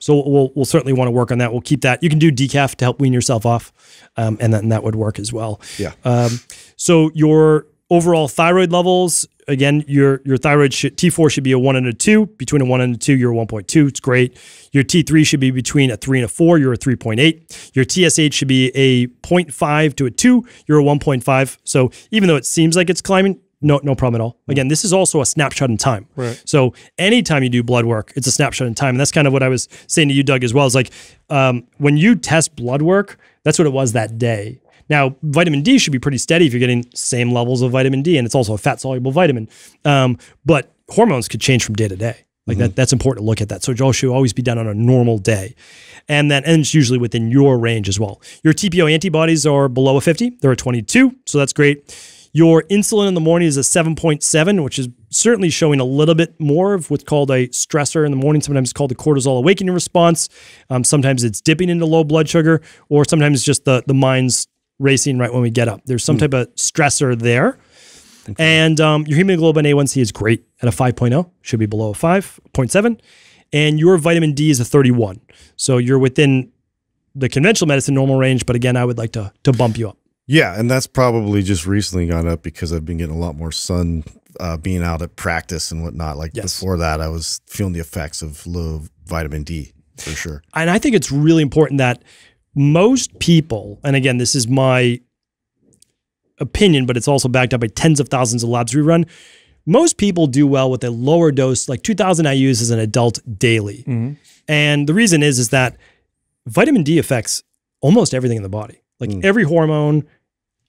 So we'll certainly want to work on that. We'll keep that. You can do decaf to help wean yourself off, and then that would work as well. Yeah. So your overall thyroid levels, again, your thyroid should, T4 should be a 1 and a 2. Between a 1 and a 2, you're 1.2. It's great. Your T3 should be between a 3 and a 4. You're a 3.8. Your TSH should be a 0.5 to a 2. You're a 1.5. So even though it seems like it's climbing, no problem at all. Again, this is also a snapshot in time. Right. So anytime you do blood work, it's a snapshot in time. And that's kind of what I was saying to you, Doug, as well. It's like when you test blood work, that's what it was that day. Now, vitamin D should be pretty steady if you're getting same levels of vitamin D, and it's also a fat-soluble vitamin. But hormones could change from day to day. Like that's important to look at that. So it should always be done on a normal day. And that ends usually within your range as well. Your TPO antibodies are below a 50. They're a 22, so that's great. Your insulin in the morning is a 7.7, which is certainly showing a little bit more of what's called a stressor in the morning. Sometimes it's called the cortisol awakening response. Sometimes it's dipping into low blood sugar, or sometimes just the mind's racing right when we get up. There's some type of stressor there. Okay. And your hemoglobin A1C is great at a 5.0, should be below a 5.7. And your vitamin D is a 31. So you're within the conventional medicine normal range, but again, I would like to bump you up. Yeah, and that's probably just recently gone up because I've been getting a lot more sun being out at practice and whatnot. Like before that, I was feeling the effects of low vitamin D for sure. And I think it's really important that most people, and again, this is my opinion, but it's also backed up by tens of thousands of labs we run, most people do well with a lower dose, like 2,000 IUs as an adult daily. And the reason is that vitamin D affects almost everything in the body. Like every hormone,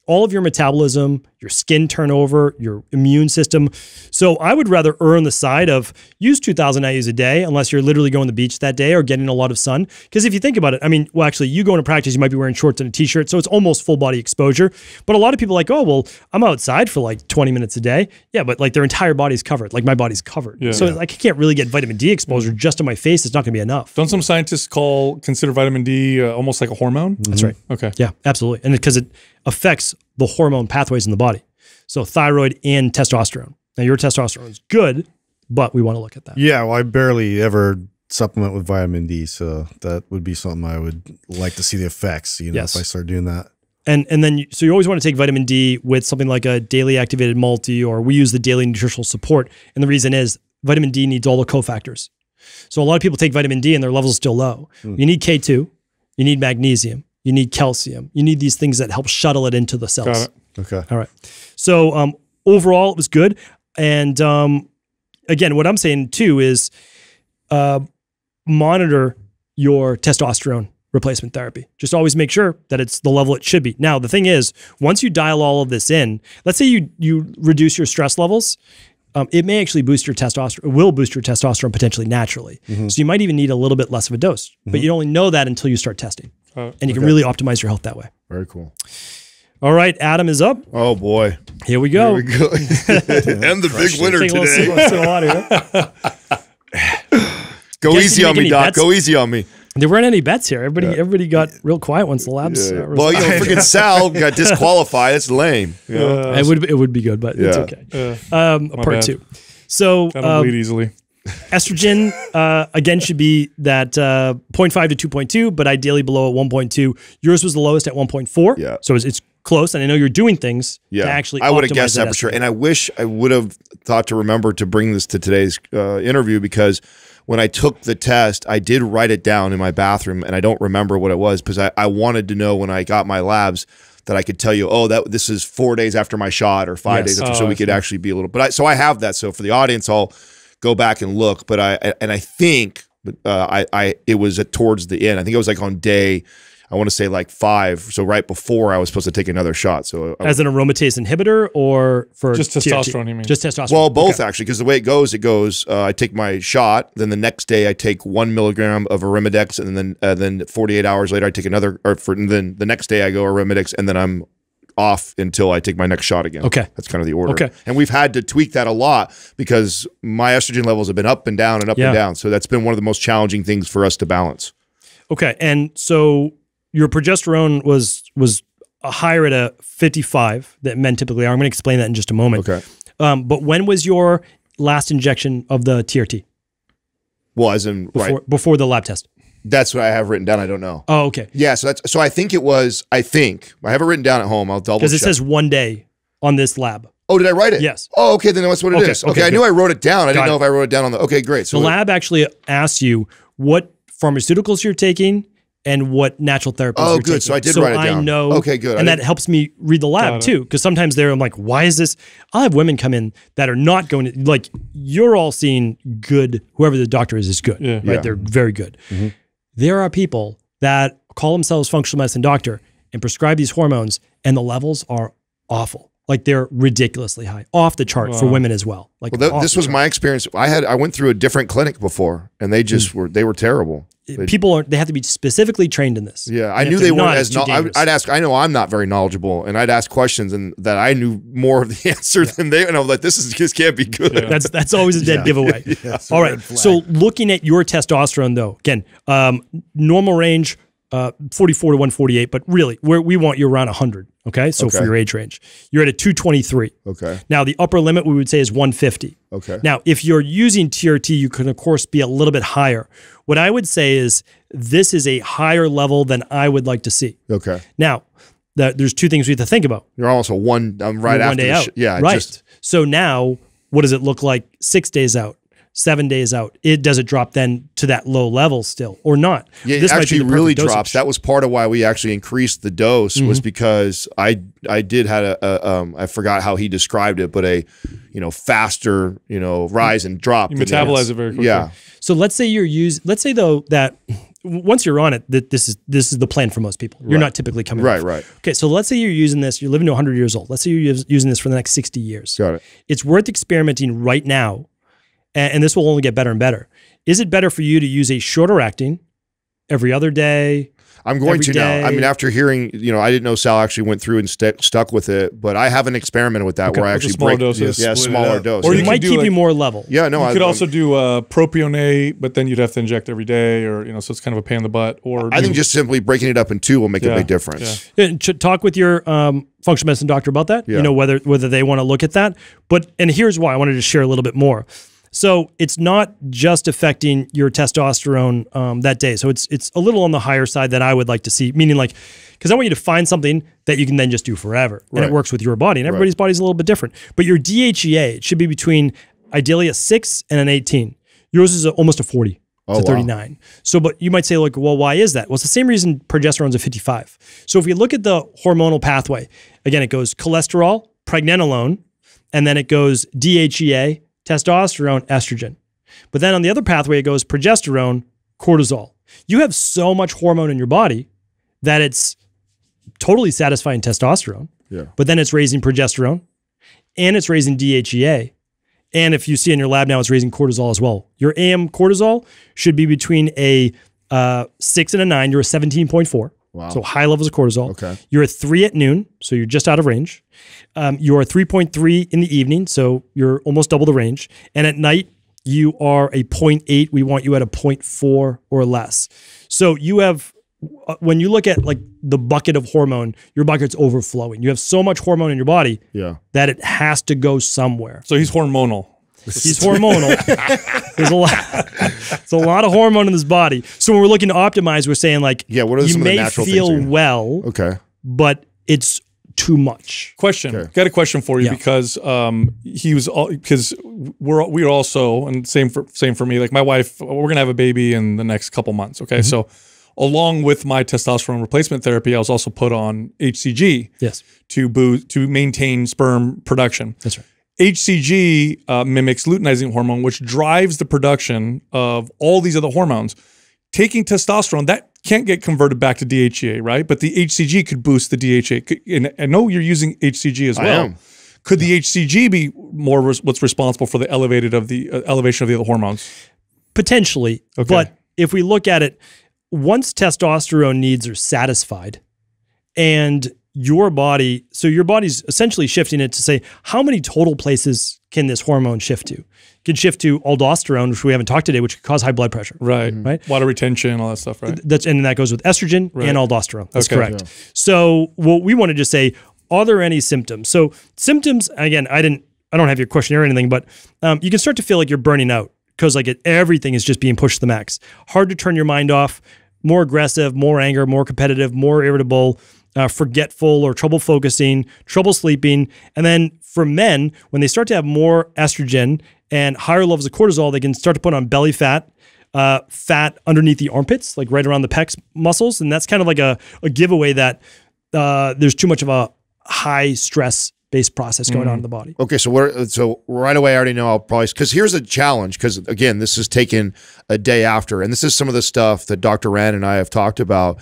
all of your metabolism, your skin turnover, your immune system. So I would rather err on the side of use 2,000 IUs a day unless you're literally going to the beach that day or getting a lot of sun. Because if you think about it, I mean, well, actually, you go into practice, you might be wearing shorts and a t-shirt, so it's almost full body exposure. But a lot of people are like, oh, well, I'm outside for like 20 minutes a day. Yeah, but like their entire body's covered. Like my body's covered. Yeah. So like I can't really get vitamin D exposure just to my face. It's not going to be enough. Don't some scientists consider vitamin D almost like a hormone? That's right. Okay. Yeah, absolutely. And because it affects the hormone pathways in the body. So thyroid and testosterone. Now your testosterone is good, but we want to look at that. Yeah, well, I barely ever supplement with vitamin D, so that would be something I would like to see the effects, if I start doing that. And then, so you always want to take vitamin D with something like a daily activated multi, or we use the daily nutritional support. And the reason is Vitamin D needs all the cofactors. So a lot of people take vitamin D and their levels are still low. Mm. You need K2, you need magnesium, you need calcium, you need these things that help shuttle it into the cells. Got it. Okay. All right. So overall, it was good. And again, what I'm saying too is monitor your testosterone replacement therapy. Just always make sure that it's the level it should be. Now, the thing is, once you dial all of this in, let's say you reduce your stress levels, it may actually boost your testosterone, will boost your testosterone potentially naturally. Mm-hmm. So you might even need a little bit less of a dose, mm-hmm. but you only know that until you start testing. And you can really optimize your health that way. Very cool. All right, Adam is up. Oh boy. Here we go. Here we go. And the big winner today. Go easy on me, Doc. Go easy on me. There weren't any bets here. Everybody got real quiet once the labs. Yeah. Well, you know, freaking Sal got disqualified. It's lame. You know? It would be good, but it's okay. Part 2. So I don't bleed easily. Estrogen again should be that 0.5 to 2.2, but ideally below at 1.2. Yours was the lowest at 1.4. Yeah. So it's close, and I know you're doing things to actually. I would have guessed that for sure, and I wish I would have thought to remember to bring this to today's interview, because when I took the test, I did write it down in my bathroom, and I don't remember what it was, because I wanted to know when I got my labs that I could tell you, oh, that this is 4 days after my shot or 5 days after, so we could actually be a little. But so I have that. So for the audience, I'll go back and look. But I think it was towards the end. I think it was like on day, I want to say like 5, so right before I was supposed to take another shot. So as an aromatase inhibitor or for just testosterone, you mean? Just testosterone. Well, both actually, because the way it goes, I take my shot, then the next day I take 1 milligram of Arimidex, and then 48 hours later I take another, and then the next day I go Arimidex, and then I'm off until I take my next shot again. Okay. That's kind of the order. Okay. And we've had to tweak that a lot because my estrogen levels have been up and down and up and down. So that's been one of the most challenging things for us to balance. Okay. And so your progesterone was higher at a 55 that men typically are. I'm going to explain that in just a moment. Okay. But when was your last injection of the TRT? Well, as in before the lab test. That's what I have written down. I don't know. Oh, okay. Yeah. So that's, so I think it was, I have it written down at home. I'll double check. Because it says 1 day on this lab. Oh, did I write it? Yes. Oh, okay. Then that's what it is. Okay. I knew I wrote it down. I didn't know if I wrote it down on the, okay, great. So the lab actually asks you what pharmaceuticals you're taking and what natural therapies you're taking. So I did write it down. I know. Okay, good. And that helps me read the lab too, because sometimes I'm like, why is this? I'll have women come in that are not going to, like, you're all seeing good, whoever the doctor is good, right? Yeah. They're very good. Mm-hmm. There are people that call themselves functional medicine doctor and prescribe these hormones, and the levels are awful. Like, they're ridiculously high, off the chart for women as well. Like, well, this was my experience. I went through a different clinic before, and they just were terrible. They have to be specifically trained in this. Yeah, I knew they weren't as knowledgeable. I'd ask. I know I'm not very knowledgeable, and I'd ask questions, and that I knew more of the answer than they. And I'm like, this can't be good. Yeah. That's always a dead giveaway. Yeah, all right. So looking at your testosterone though, again, normal range. 44 to 148, but really, we want you around 100, okay? So for your age range. You're at a 223. Okay. Now, the upper limit we would say is 150. Okay. Now, if you're using TRT, you can, of course, be a little bit higher. What I would say is this is a higher level than I would like to see. Okay. Now, there's two things we have to think about. You're also one day out. Yeah. Right. So now, what does it look like 6 days out? 7 days out? Does it drop then to that low level still or not? Yeah, this actually really drops. That was part of why we actually increased the dose, was because I did had I forgot how he described it, but a, you know, faster, you know, rise and drop. You metabolize it very quickly. Yeah. So let's say let's say though that once you're on it, that this is the plan for most people. You're not typically coming off. Right. Okay. So let's say you're using this. You're living to 100 years old. Let's say you're using this for the next 60 years. Got it. It's worth experimenting right now. And this will only get better and better. Is it better for you to use a shorter acting every other day? I'm going to now. I mean, after hearing, you know, I didn't know Sal actually went through and stuck with it, but I haven't experimented with that, where I actually break doses, smaller dose. Or you might keep you more level. Yeah, no, I could also do propionate, but then you'd have to inject every day, or, you know, so it's kind of a pain in the butt. Or I think just simply breaking it up in 2 will make a big difference. Yeah. And talk with your functional medicine doctor about that. Yeah. You know, whether they want to look at that. But and here's why I wanted to share a little bit more. So it's not just affecting your testosterone that day. So it's a little on the higher side that I would like to see, meaning like, because I want you to find something that you can then just do forever. And it works with your body. And everybody's body's a little bit different. But your DHEA, it should be between, ideally a 6 and an 18. Yours is almost a 40. Oh, to 39. Wow. So, but you might say like, well, why is that? Well, it's the same reason progesterone's a 55. So if you look at the hormonal pathway, again, it goes cholesterol, pregnenolone, and then it goes DHEA, testosterone, estrogen. But then on the other pathway, it goes progesterone, cortisol. You have so much hormone in your body that it's totally satisfying testosterone, but then it's raising progesterone and it's raising DHEA. And if you see in your lab now, it's raising cortisol as well. Your AM cortisol should be between a 6 and a 9. You're a 17.4. Wow. So high levels of cortisol. Okay. You're a 3 at noon, so you're just out of range. You're a 3.3 in the evening, so you're almost double the range. And at night, you are a 0.8. We want you at a 0.4 or less. So you have, when you look at like the bucket of hormone, your bucket's overflowing. You have so much hormone in your body that it has to go somewhere. So he's hormonal. He's hormonal. There's a lot. It's a lot of hormone in this body. So when we're looking to optimize, we're saying like, what are you some may of the natural feel things well, but it's too much. Question. Okay. Got a question for you because we're also, and same for me. Like my wife, we're gonna have a baby in the next couple months. Okay, so. Along with my testosterone replacement therapy, I was also put on HCG to maintain sperm production. That's right. HCG mimics luteinizing hormone, which drives the production of all these other hormones. Taking testosterone, that can't get converted back to DHEA, right? But the HCG could boost the DHEA. And I know you're using HCG as well. I am. Could the HCG be more what's responsible for the elevation of the other hormones? Potentially. Okay. But if we look at it, once testosterone needs are satisfied and your body, so your body's essentially shifting it to say, how many total places can this hormone shift to? It can shift to aldosterone, which we haven't talked today, which could cause high blood pressure. Right. Right. Water retention, all that stuff, right? That's, and that goes with estrogen and aldosterone. That's correct. Yeah. So what we want to just say, are there any symptoms? So symptoms, again, I don't have your questionnaire or anything, but you can start to feel like you're burning out. Because like everything is just being pushed to the max. Hard to turn your mind off, more aggressive, more anger, more competitive, more irritable, forgetful or trouble focusing, trouble sleeping. And then for men, when they start to have more estrogen and higher levels of cortisol, they can start to put on belly fat, fat underneath the armpits, like right around the pecs muscles. And that's kind of like a giveaway that there's too much of a high stress process going on in the body. Okay, so right away I already know I'll probably, because here's a challenge, because again, this is taken a day after, and this is some of the stuff that Dr. Rand and I have talked about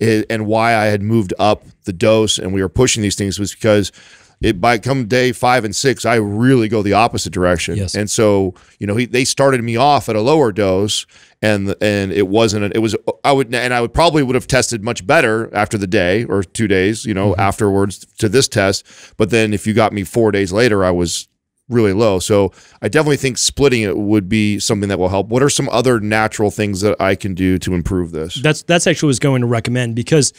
and why I had moved up the dose and we were pushing these things was because by come day 5 and 6, I really go the opposite direction. Yes. And so, you know, they started me off at a lower dose and it wasn't, I probably would have tested much better after the day or 2 days, you know, afterwards to this test. But then if you got me 4 days later, I was really low. So I definitely think splitting it would be something that will help. What are some other natural things that I can do to improve this? That's actually what I was going to recommend, because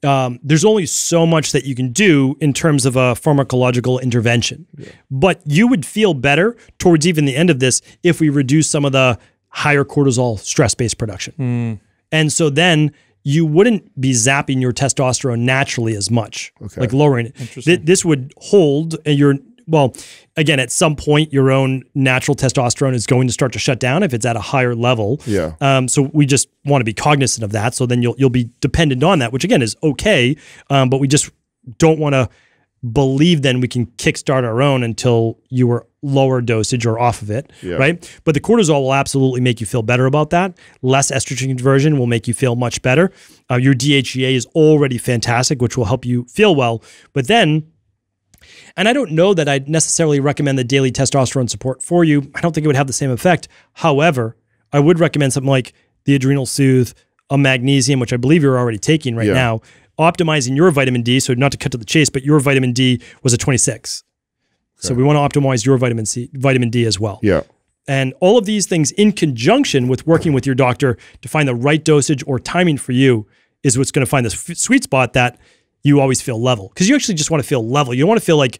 there's only so much that you can do in terms of a pharmacological intervention. Yeah. But you would feel better towards even the end of this if we reduce some of the higher cortisol stress-based production. And so then you wouldn't be zapping your testosterone naturally as much, like lowering it. This would hold your... Well, again, at some point, your own natural testosterone is going to start to shut down if it's at a higher level. Yeah. So we just want to be cognizant of that. So then you'll be dependent on that, which again is okay. But we just don't want to believe then we can kickstart our own until you were lower dosage or off of it, right? But the cortisol will absolutely make you feel better about that. Less estrogen conversion will make you feel much better. Your DHEA is already fantastic, which will help you feel well. But then... And I don't know that I'd necessarily recommend the daily testosterone support for you. I don't think it would have the same effect. However, I would recommend something like the Adrenal Soothe, a magnesium, which I believe you're already taking right now, optimizing your vitamin D. So not to cut to the chase, but your vitamin D was a 26. Okay. So we want to optimize your vitamin D as well. Yeah. And all of these things in conjunction with working with your doctor to find the right dosage or timing for you is what's going to find the sweet spot that you always feel level, because you actually just want to feel level. You don't want to feel like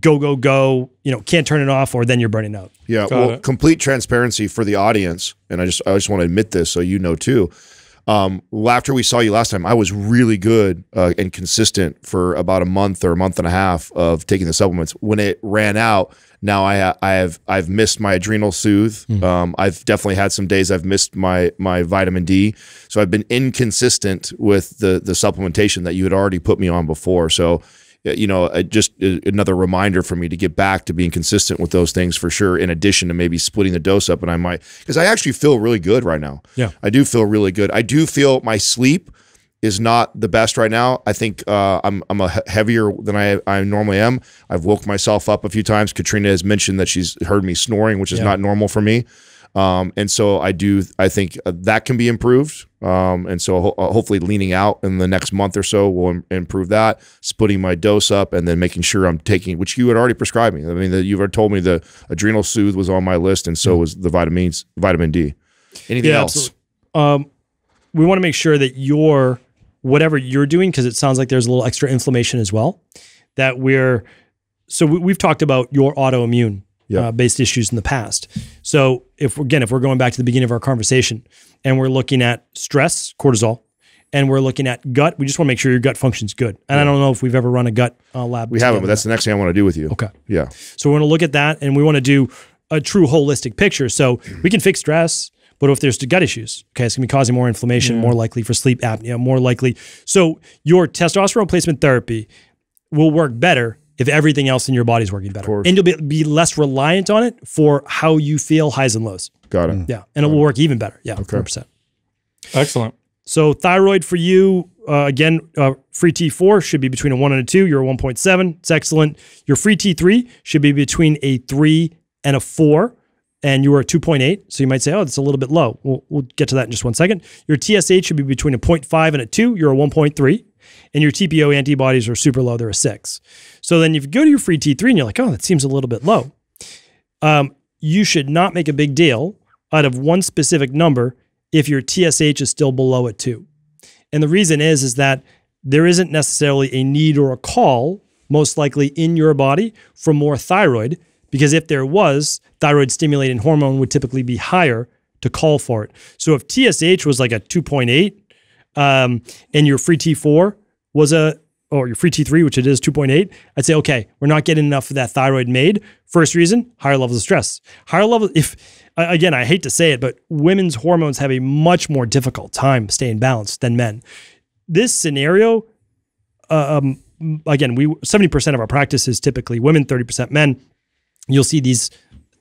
go, go, go, you know, can't turn it off or then you're burning out. Yeah. Well, complete transparency for the audience. And I just want to admit this so you know too. After we saw you last time, I was really good and consistent for about a month or a month and a half of taking the supplements. When it ran out, now I've missed my adrenal soothe. Mm-hmm. I've definitely had some days I've missed my vitamin D. So I've been inconsistent with the supplementation that you had already put me on before. So, you know, just another reminder for me to get back to being consistent with those things for sure, in addition to maybe splitting the dose up. And I might, because I actually feel really good right now. Yeah, I do feel really good. I do feel my sleep is not the best right now. I think I'm a heavier than I normally am. I've woke myself up a few times. Katrina has mentioned that she's heard me snoring, which is not normal for me. And so I think that can be improved. And so hopefully leaning out in the next month or so will improve that, splitting my dose up, and then making sure I'm taking, which you had already prescribed me. I mean, you've already told me the adrenal soothe was on my list, and so was the vitamin D. Anything else? We want to make sure that whatever you're doing, because it sounds like there's a little extra inflammation as well, that we've talked about your autoimmune based issues in the past. So if we're going back to the beginning of our conversation and we're looking at stress, cortisol, and we're looking at gut, we just want to make sure your gut function's good. And I don't know if we've ever run a gut lab. We haven't, but that's the next thing I want to do with you. Okay. Yeah. So we're going to look at that, and we want to do a true holistic picture. So we can fix stress, but if there's gut issues, okay, it's going to be causing more inflammation, more likely for sleep apnea, more likely. So your testosterone replacement therapy will work better if everything else in your body's working better. And you'll be less reliant on it for how you feel, highs and lows. Got it. Yeah, and it will work even better. Yeah, okay. 100%. Excellent. So thyroid for you, again, free T4 should be between a 1 and a 2. You're a 1.7. It's excellent. Your free T3 should be between a 3 and a 4. And you were a 2.8. So you might say, oh, that's a little bit low. We'll get to that in just one second. Your TSH should be between a 0.5 and a 2. You're a 1.3. And your TPO antibodies are super low. They're a 6. So then if you go to your free T3 and you're like, oh, that seems a little bit low. You should not make a big deal out of one specific number if your TSH is still below a 2. And the reason is that there isn't necessarily a need or a call, most likely in your body, for more thyroid, because if there was, thyroid-stimulating hormone would typically be higher to call for it. So if TSH was like a 2.8, and your free T4 was or your free T3, which it is 2.8, I'd say, okay, we're not getting enough of that thyroid made. First reason, higher levels of stress. Higher levels, again, I hate to say it, but women's hormones have a much more difficult time staying balanced than men. This scenario, again, 70% of our practice is typically women, 30% men. You'll see these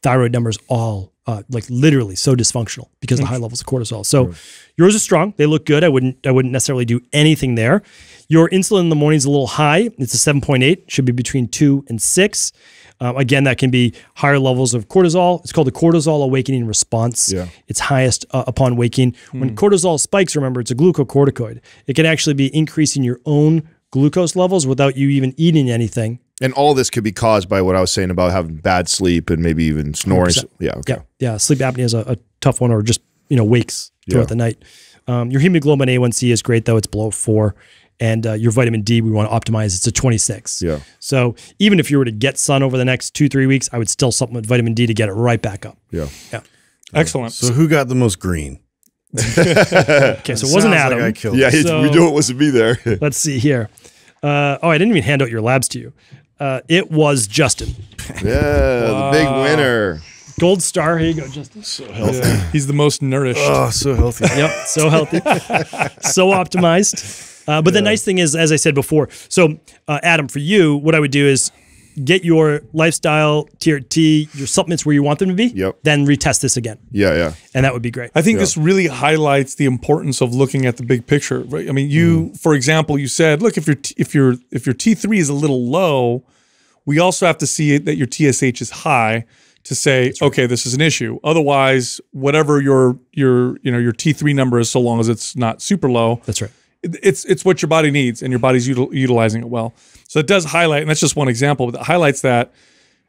thyroid numbers all like literally so dysfunctional because of the high levels of cortisol. So yours is strong. They look good. I wouldn't necessarily do anything there. Your insulin in the morning is a little high. It's a 7.8. Should be between 2 and 6. Again, that can be higher levels of cortisol. It's called the cortisol awakening response. Yeah. It's highest upon waking. When cortisol spikes, remember, it's a glucocorticoid. It can actually be increasing your own glucose levels without you even eating anything. And all this could be caused by what I was saying about having bad sleep and maybe even snoring. 100%. Yeah, okay. Yeah. Sleep apnea is a tough one, or just, you know, wakes throughout the night. Your hemoglobin A1C is great, though. It's below 4. And your vitamin D, we want to optimize. It's a 26. Yeah. So even if you were to get sun over the next 2-3 weeks, I would still supplement vitamin D to get it right back up. Yeah. Yeah. Excellent. So who got the most green? Okay, so it wasn't Adam. Like yeah, so, we knew it wasn't me there. Let's see here. Oh, I didn't even hand out your labs to you. It was Justin. Yeah, the big winner. Gold star. Here you go, Justin. So healthy. Yeah. He's the most nourished. Oh, so healthy. Yep, so healthy. So optimized. But the nice thing is, as I said before, so Adam, for you, what I would do is get your lifestyle, TRT, your supplements where you want them to be, then retest this again. Yeah, yeah. And that would be great. I think this really highlights the importance of looking at the big picture, right? I mean, you, for example, you said, look, if your T3 is a little low, we also have to see that your TSH is high to say, okay, this is an issue. Otherwise, whatever your T3 number is, so long as it's not super low. That's right. It's what your body needs, and your body's utilizing it well. So it does highlight, and that's just one example, but it highlights that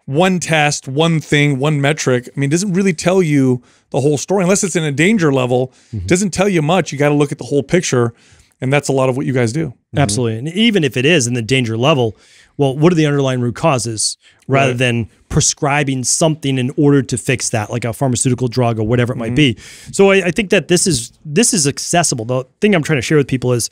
one test, one thing, one metric, I mean, doesn't really tell you the whole story, unless it's in a danger level, doesn't tell you much. You got to look at the whole picture, and that's a lot of what you guys do. Absolutely. And even if it is in the danger level, well, what are the underlying root causes, rather right. than prescribing something in order to fix that, like a pharmaceutical drug or whatever it might be. So I think that this is accessible. The thing I'm trying to share with people is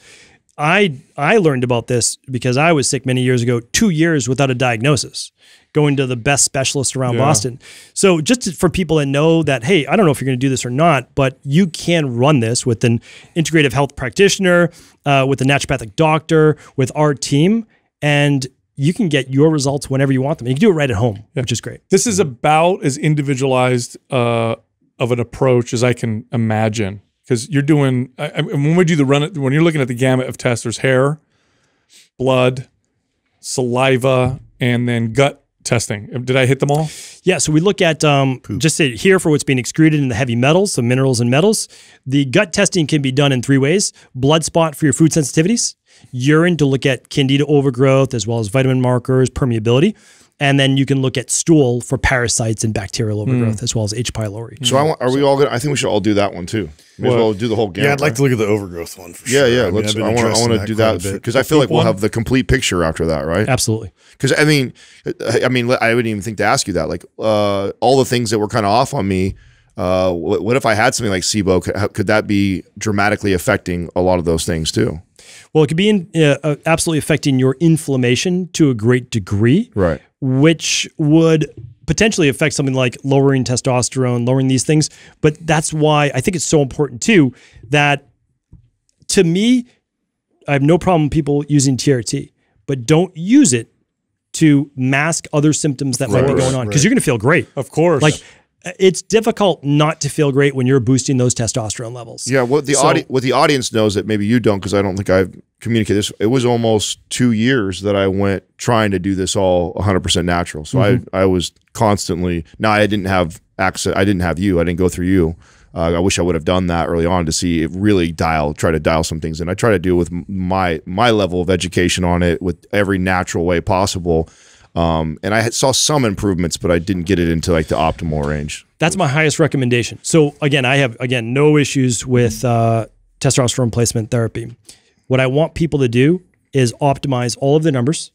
I learned about this because I was sick many years ago, 2 years without a diagnosis, going to the best specialist around Boston. So just to, for people that know that, hey, I don't know if you're going to do this or not, but you can run this with an integrative health practitioner, with a naturopathic doctor, with our team, and you can get your results whenever you want them. You can do it right at home, which is great. This is about as individualized of an approach as I can imagine. Because you're doing, when we do the run, when you're looking at the gamut of tests, there's hair, blood, saliva, and then gut testing. Did I hit them all? Yeah. So we look at just here for what's being excreted in the heavy metals, the minerals and metals. The gut testing can be done in 3 ways: blood spot for your food sensitivities, urine to look at candida overgrowth as well as vitamin markers, permeability. And then you can look at stool for parasites and bacterial overgrowth, as well as H. pylori. So are we all going to, I think we should all do that one too. We well do the whole gamut. Yeah, I'd like to look at the overgrowth one for sure. Yeah, I want to do that because I feel like we'll have the complete picture after that, right? Absolutely. Because I mean, I wouldn't even think to ask you that. Like all the things that were kind of off on me, what if I had something like SIBO? Could that be dramatically affecting a lot of those things too? Well, it could be absolutely affecting your inflammation to a great degree, right? Which would potentially affect something like lowering testosterone, lowering these things. But that's why I think it's so important too that, to me, I have no problem people using TRT, but don't use it to mask other symptoms that might be going on, because you're going to feel great. Of course. Like, it's difficult not to feel great when you're boosting those testosterone levels. Yeah, what the audience knows that maybe you don't, because I don't think I've communicated this, it was almost 2 years that I went trying to do this all 100% natural. So I was constantly, now I didn't have access, I didn't have you, I didn't go through you. I wish I would have done that early on to see it really try to dial some things in. I try to deal with my level of education on it with every natural way possible. And I saw some improvements, but I didn't get it into like the optimal range. That's my highest recommendation. So again, I have, again, no issues with testosterone replacement therapy. What I want people to do is optimize all of their numbers.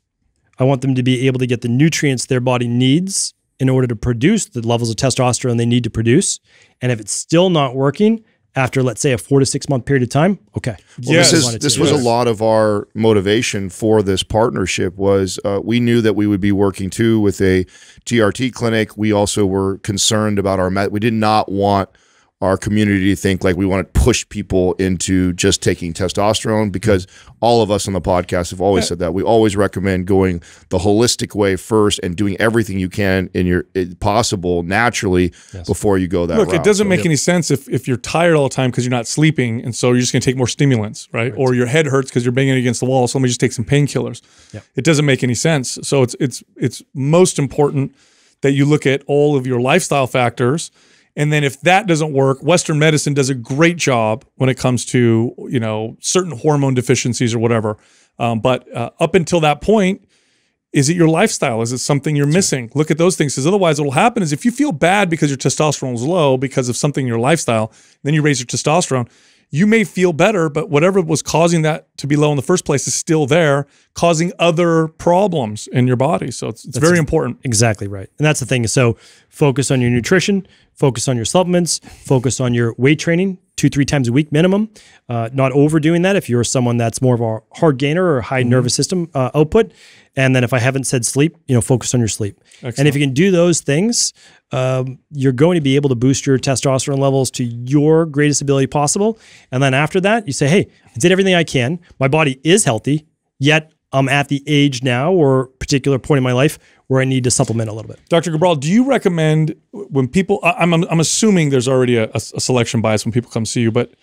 I want them to be able to get the nutrients their body needs in order to produce the levels of testosterone they need to produce. And if it's still not working after, let's say, a 4 to 6 month period of time, okay. Well, yes. This was a lot of our motivation for this partnership was we knew that we would be working too with a TRT clinic. We also were concerned about our, we did not want our community to think like we want to push people into just taking testosterone, because all of us on the podcast have always said that. We always recommend going the holistic way first and doing everything you can in your possible naturally before you go that route. Look, it doesn't make any sense if you're tired all the time because you're not sleeping, and so you're just going to take more stimulants, right? Or your head hurts because you're banging against the wall, so let me just take some painkillers. It doesn't make any sense. So it's most important that you look at all of your lifestyle factors. And then if that doesn't work, Western medicine does a great job when it comes to, you know, certain hormone deficiencies or whatever. But up until that point, is it your lifestyle? Is it something you're missing? Right. Look at those things, because otherwise what will happen is if you feel bad because your testosterone is low because of something in your lifestyle, then you raise your testosterone, you may feel better, but whatever was causing that to be low in the first place is still there, causing other problems in your body. So it's very important. Exactly right. And that's the thing. So focus on your nutrition, focus on your supplements, focus on your weight training, 2-3 times a week minimum. Not overdoing that if you're someone that's more of a hard gainer or high nervous system output. And then if I haven't said sleep, you know, focus on your sleep. Excellent. And if you can do those things, you're going to be able to boost your testosterone levels to your greatest ability possible. And then after that, you say, hey, I did everything I can. My body is healthy, yet I'm at the age now or particular point in my life where I need to supplement a little bit. Dr. Cabral, do you recommend when people, I'm assuming there's already a selection bias when people come see you, but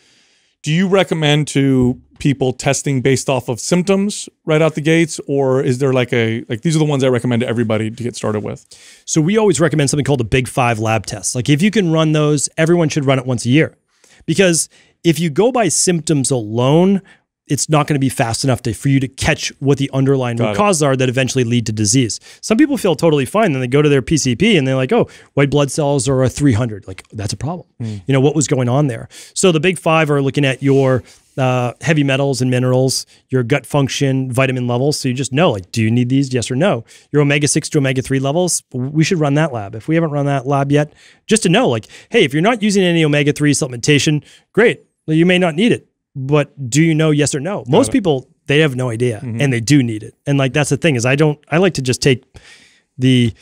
do you recommend to people testing based off of symptoms right out the gates, or is there like these are the ones I recommend to everybody to get started with? So we always recommend something called a Big 5 lab test. Like if you can run those, everyone should run it once a year, because if you go by symptoms alone, it's not going to be fast enough for you to catch what the underlying root causes are that eventually lead to disease. Some people feel totally fine. Then they go to their PCP and they're like, oh, white blood cells are a 300. Like, that's a problem. You know, what was going on there? So the Big 5 are looking at your heavy metals and minerals, your gut function, vitamin levels. So you just know, like, do you need these? Yes or no. Your omega-6 to omega-3 levels, we should run that lab. If we haven't run that lab yet, just to know, like, hey, if you're not using any omega-3 supplementation, great. Well, you may not need it, but do you know yes or no? Most people, they have no idea, and they do need it. And like, that's the thing is I like to just take the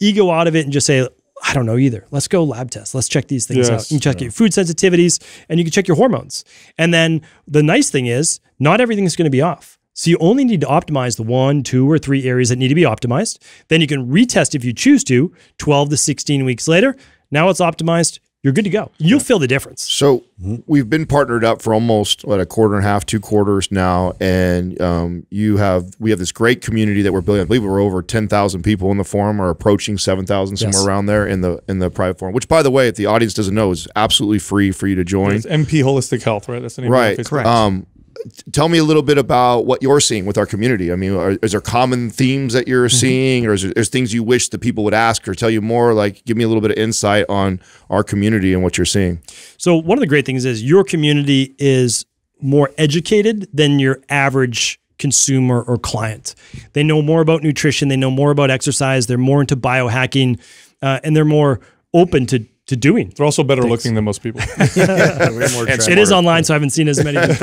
ego out of it and just say, I don't know either. Let's go lab test. Let's check these things out. You can check your food sensitivities and you can check your hormones. And then the nice thing is not everything is going to be off. So you only need to optimize the 1, 2, or 3 areas that need to be optimized. Then you can retest if you choose to 12 to 16 weeks later. Now it's optimized. You're good to go. You'll feel the difference. So we've been partnered up for almost what, a quarter and a half, 2 quarters now, and we have this great community that we're building. I believe we're over 10,000 people in the forum, or approaching 7,000, somewhere around there in the private forum. Which, by the way, if the audience doesn't know, is absolutely free for you to join. It's MP Holistic Health, right? That's the name of Facebook. Correct. Tell me a little bit about what you're seeing with our community. I mean, is there common themes that you're seeing, or is there things you wish the people would ask or tell you more? Like, give me a little bit of insight on our community and what you're seeing. So one of the great things is your community is more educated than your average consumer or client. They know more about nutrition. They know more about exercise. They're more into biohacking, and they're more open to doing. They're also better looking than most people. It is online, so I haven't seen as many people.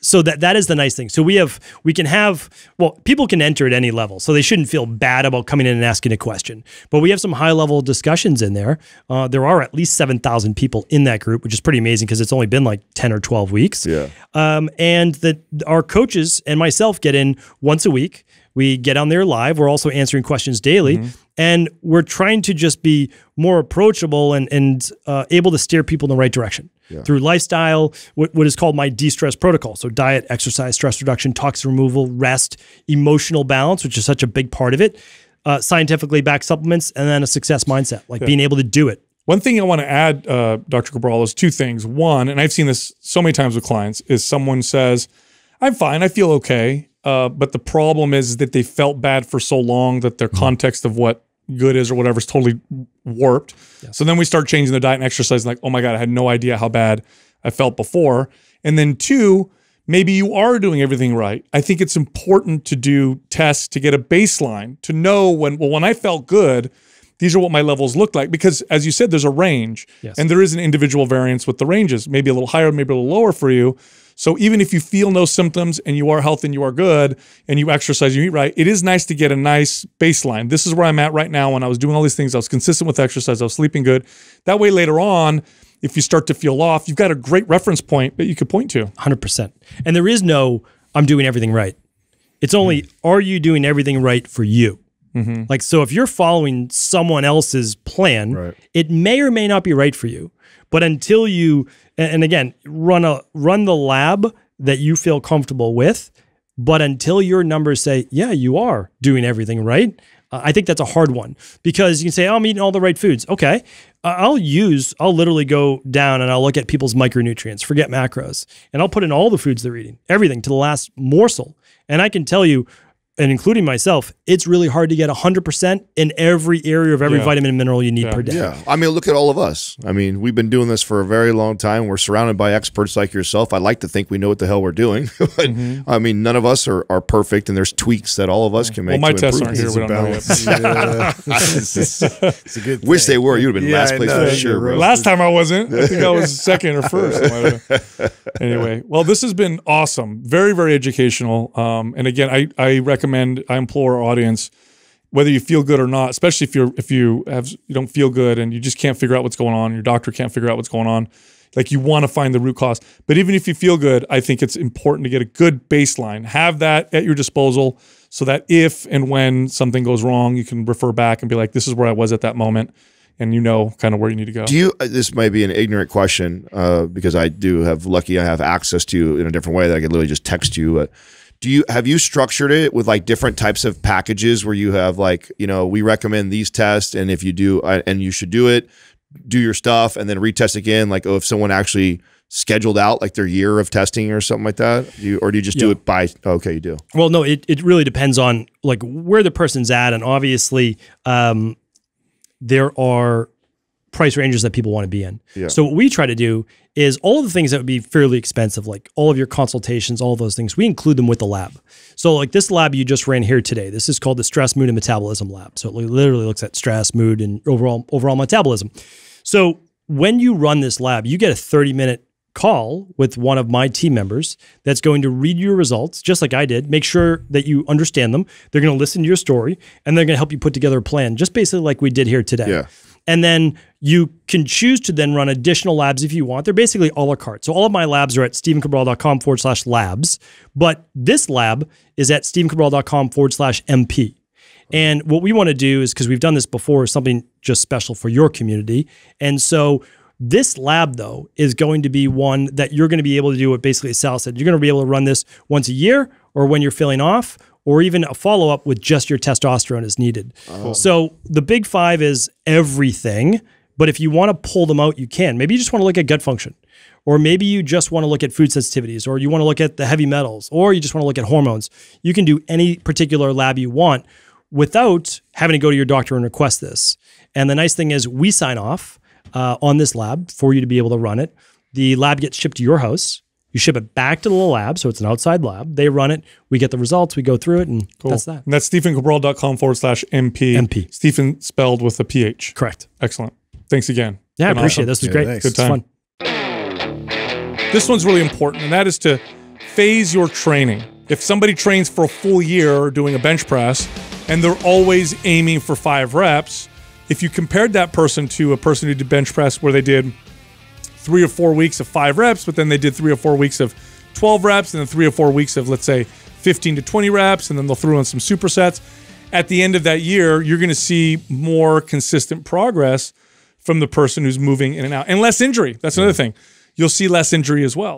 So that is the nice thing. So we can have, well, people can enter at any level, so they shouldn't feel bad about coming in and asking a question. But we have some high level discussions in there. There are at least 7,000 people in that group, which is pretty amazing because it's only been like 10 or 12 weeks. Yeah. And that our coaches and myself get in once a week. We get on there live. We're also answering questions daily. And we're trying to just be more approachable and able to steer people in the right direction through lifestyle, what is called my de-stress protocol. So diet, exercise, stress reduction, toxin removal, rest, emotional balance, which is such a big part of it, scientifically backed supplements, and then a success mindset, like being able to do it. One thing I want to add, Dr. Cabral, is 2 things. One, and I've seen this so many times with clients, is someone says, I'm fine, I feel okay. But the problem is that they felt bad for so long that their context of what good is or whatever is totally warped. So then we start changing their diet and exercise, and like, oh my God, I had no idea how bad I felt before. And then 2, maybe you are doing everything right. I think it's important to do tests to get a baseline, to know when, well, when I felt good, these are what my levels look like. Because as you said, there's a range, and there is an individual variance with the ranges, maybe a little higher, maybe a little lower for you. So even if you feel no symptoms and you are healthy and you are good and you exercise, you eat right, it is nice to get a nice baseline. This is where I'm at right now. When I was doing all these things, I was consistent with exercise, I was sleeping good. That way later on, if you start to feel off, you've got a great reference point that you could point to. 100%. And there is no, I'm doing everything right. It's only, are you doing everything right for you? Like, so if you're following someone else's plan, it may or may not be right for you. But until you, and again, run the lab that you feel comfortable with, but until your numbers say, yeah, you are doing everything right, I think that's a hard one. Because you can say, oh, I'm eating all the right foods. Okay, I'll literally go down and I'll look at people's micronutrients, forget macros, and I'll put in all the foods they're eating, everything to the last morsel. And I can tell you, and including myself, it's really hard to get 100% in every area of every vitamin and mineral you need per day. I mean, look at all of us. I mean, we've been doing this for a very long time. We're surrounded by experts like yourself. I like to think we know what the hell we're doing. But, I mean, none of us are perfect, and there's tweaks that all of us can make. Well, my tests aren't here. We don't know yet. It's a good thing. Wish they were. You'd have been last place for sure, bro. Last time I wasn't. I think I was second or first. Anyway, well, this has been awesome. Very, very educational. And again, I recommend, I implore our audience, whether you feel good or not, especially if you don't feel good and you just can't figure out what's going on, your doctor can't figure out what's going on, like, you want to find the root cause. But even if you feel good, I think it's important to get a good baseline, have that at your disposal, so that if and when something goes wrong, you can refer back and be like, this is where I was at that moment, and you know kind of where you need to go. Do you, this might be an ignorant question, because I do have, lucky I have access to you in a different way that I could literally just text you, but have you structured it with like different types of packages where you have like, you know, we recommend these tests, and if you do, and you should do it, do your stuff, and then retest again? Like, oh, if someone actually scheduled out like their year of testing or something like that, or do you just do it by, okay, you do? Well, no, it really depends on like where the person's at. And obviously there are price ranges that people want to be in. Yeah. So what we try to do is all of the things that would be fairly expensive, like all of your consultations, all of those things, we include them with the lab. So like this lab you just ran here today, this is called the Stress, Mood, and Metabolism Lab. So it literally looks at stress, mood, and overall metabolism. So when you run this lab, you get a 30-minute call with one of my team members that's going to read your results, just like I did, make sure that you understand them. They're going to listen to your story, and they're going to help you put together a plan, just basically like we did here today. Yeah. And then you can choose to then run additional labs if you want. They're basically a la carte. So all of my labs are at stephencabral.com/labs, but this lab is at stephencabral.com/MP. And what we want to do is, because we've done this before, is something just special for your community. And so this lab, though, is going to be one that you're going to be able to do what basically Sal said. You're going to be able to run this once a year, or when you're feeling off, or even a follow-up with just your testosterone is needed. Oh. So the big five is everything, but if you want to pull them out, you can. Maybe you just want to look at gut function, or maybe you just want to look at food sensitivities, or you want to look at the heavy metals, or you just want to look at hormones. You can do any particular lab you want without having to go to your doctor and request this. And the nice thing is we sign off on this lab for you to be able to run it. The lab gets shipped to your house. You ship it back to the lab, so it's an outside lab. They run it. We get the results. We go through it, and cool. That's that. And that's stephencabral.com/MP. MP. Stephen spelled with a PH. Correct. Excellent. Thanks again. Yeah, I appreciate it. This was great. Thanks. Good time. Fun. This one's really important, and that is to phase your training. If somebody trains for a full year doing a bench press, and they're always aiming for 5 reps, if you compared that person to a person who did bench press where they did 3 or 4 weeks of 5 reps, but then they did 3 or 4 weeks of 12 reps, and then 3 or 4 weeks of, let's say, 15 to 20 reps, and then they'll throw in some supersets. At the end of that year, you're going to see more consistent progress from the person who's moving in and out. And less injury. That's another thing. You'll see less injury as well.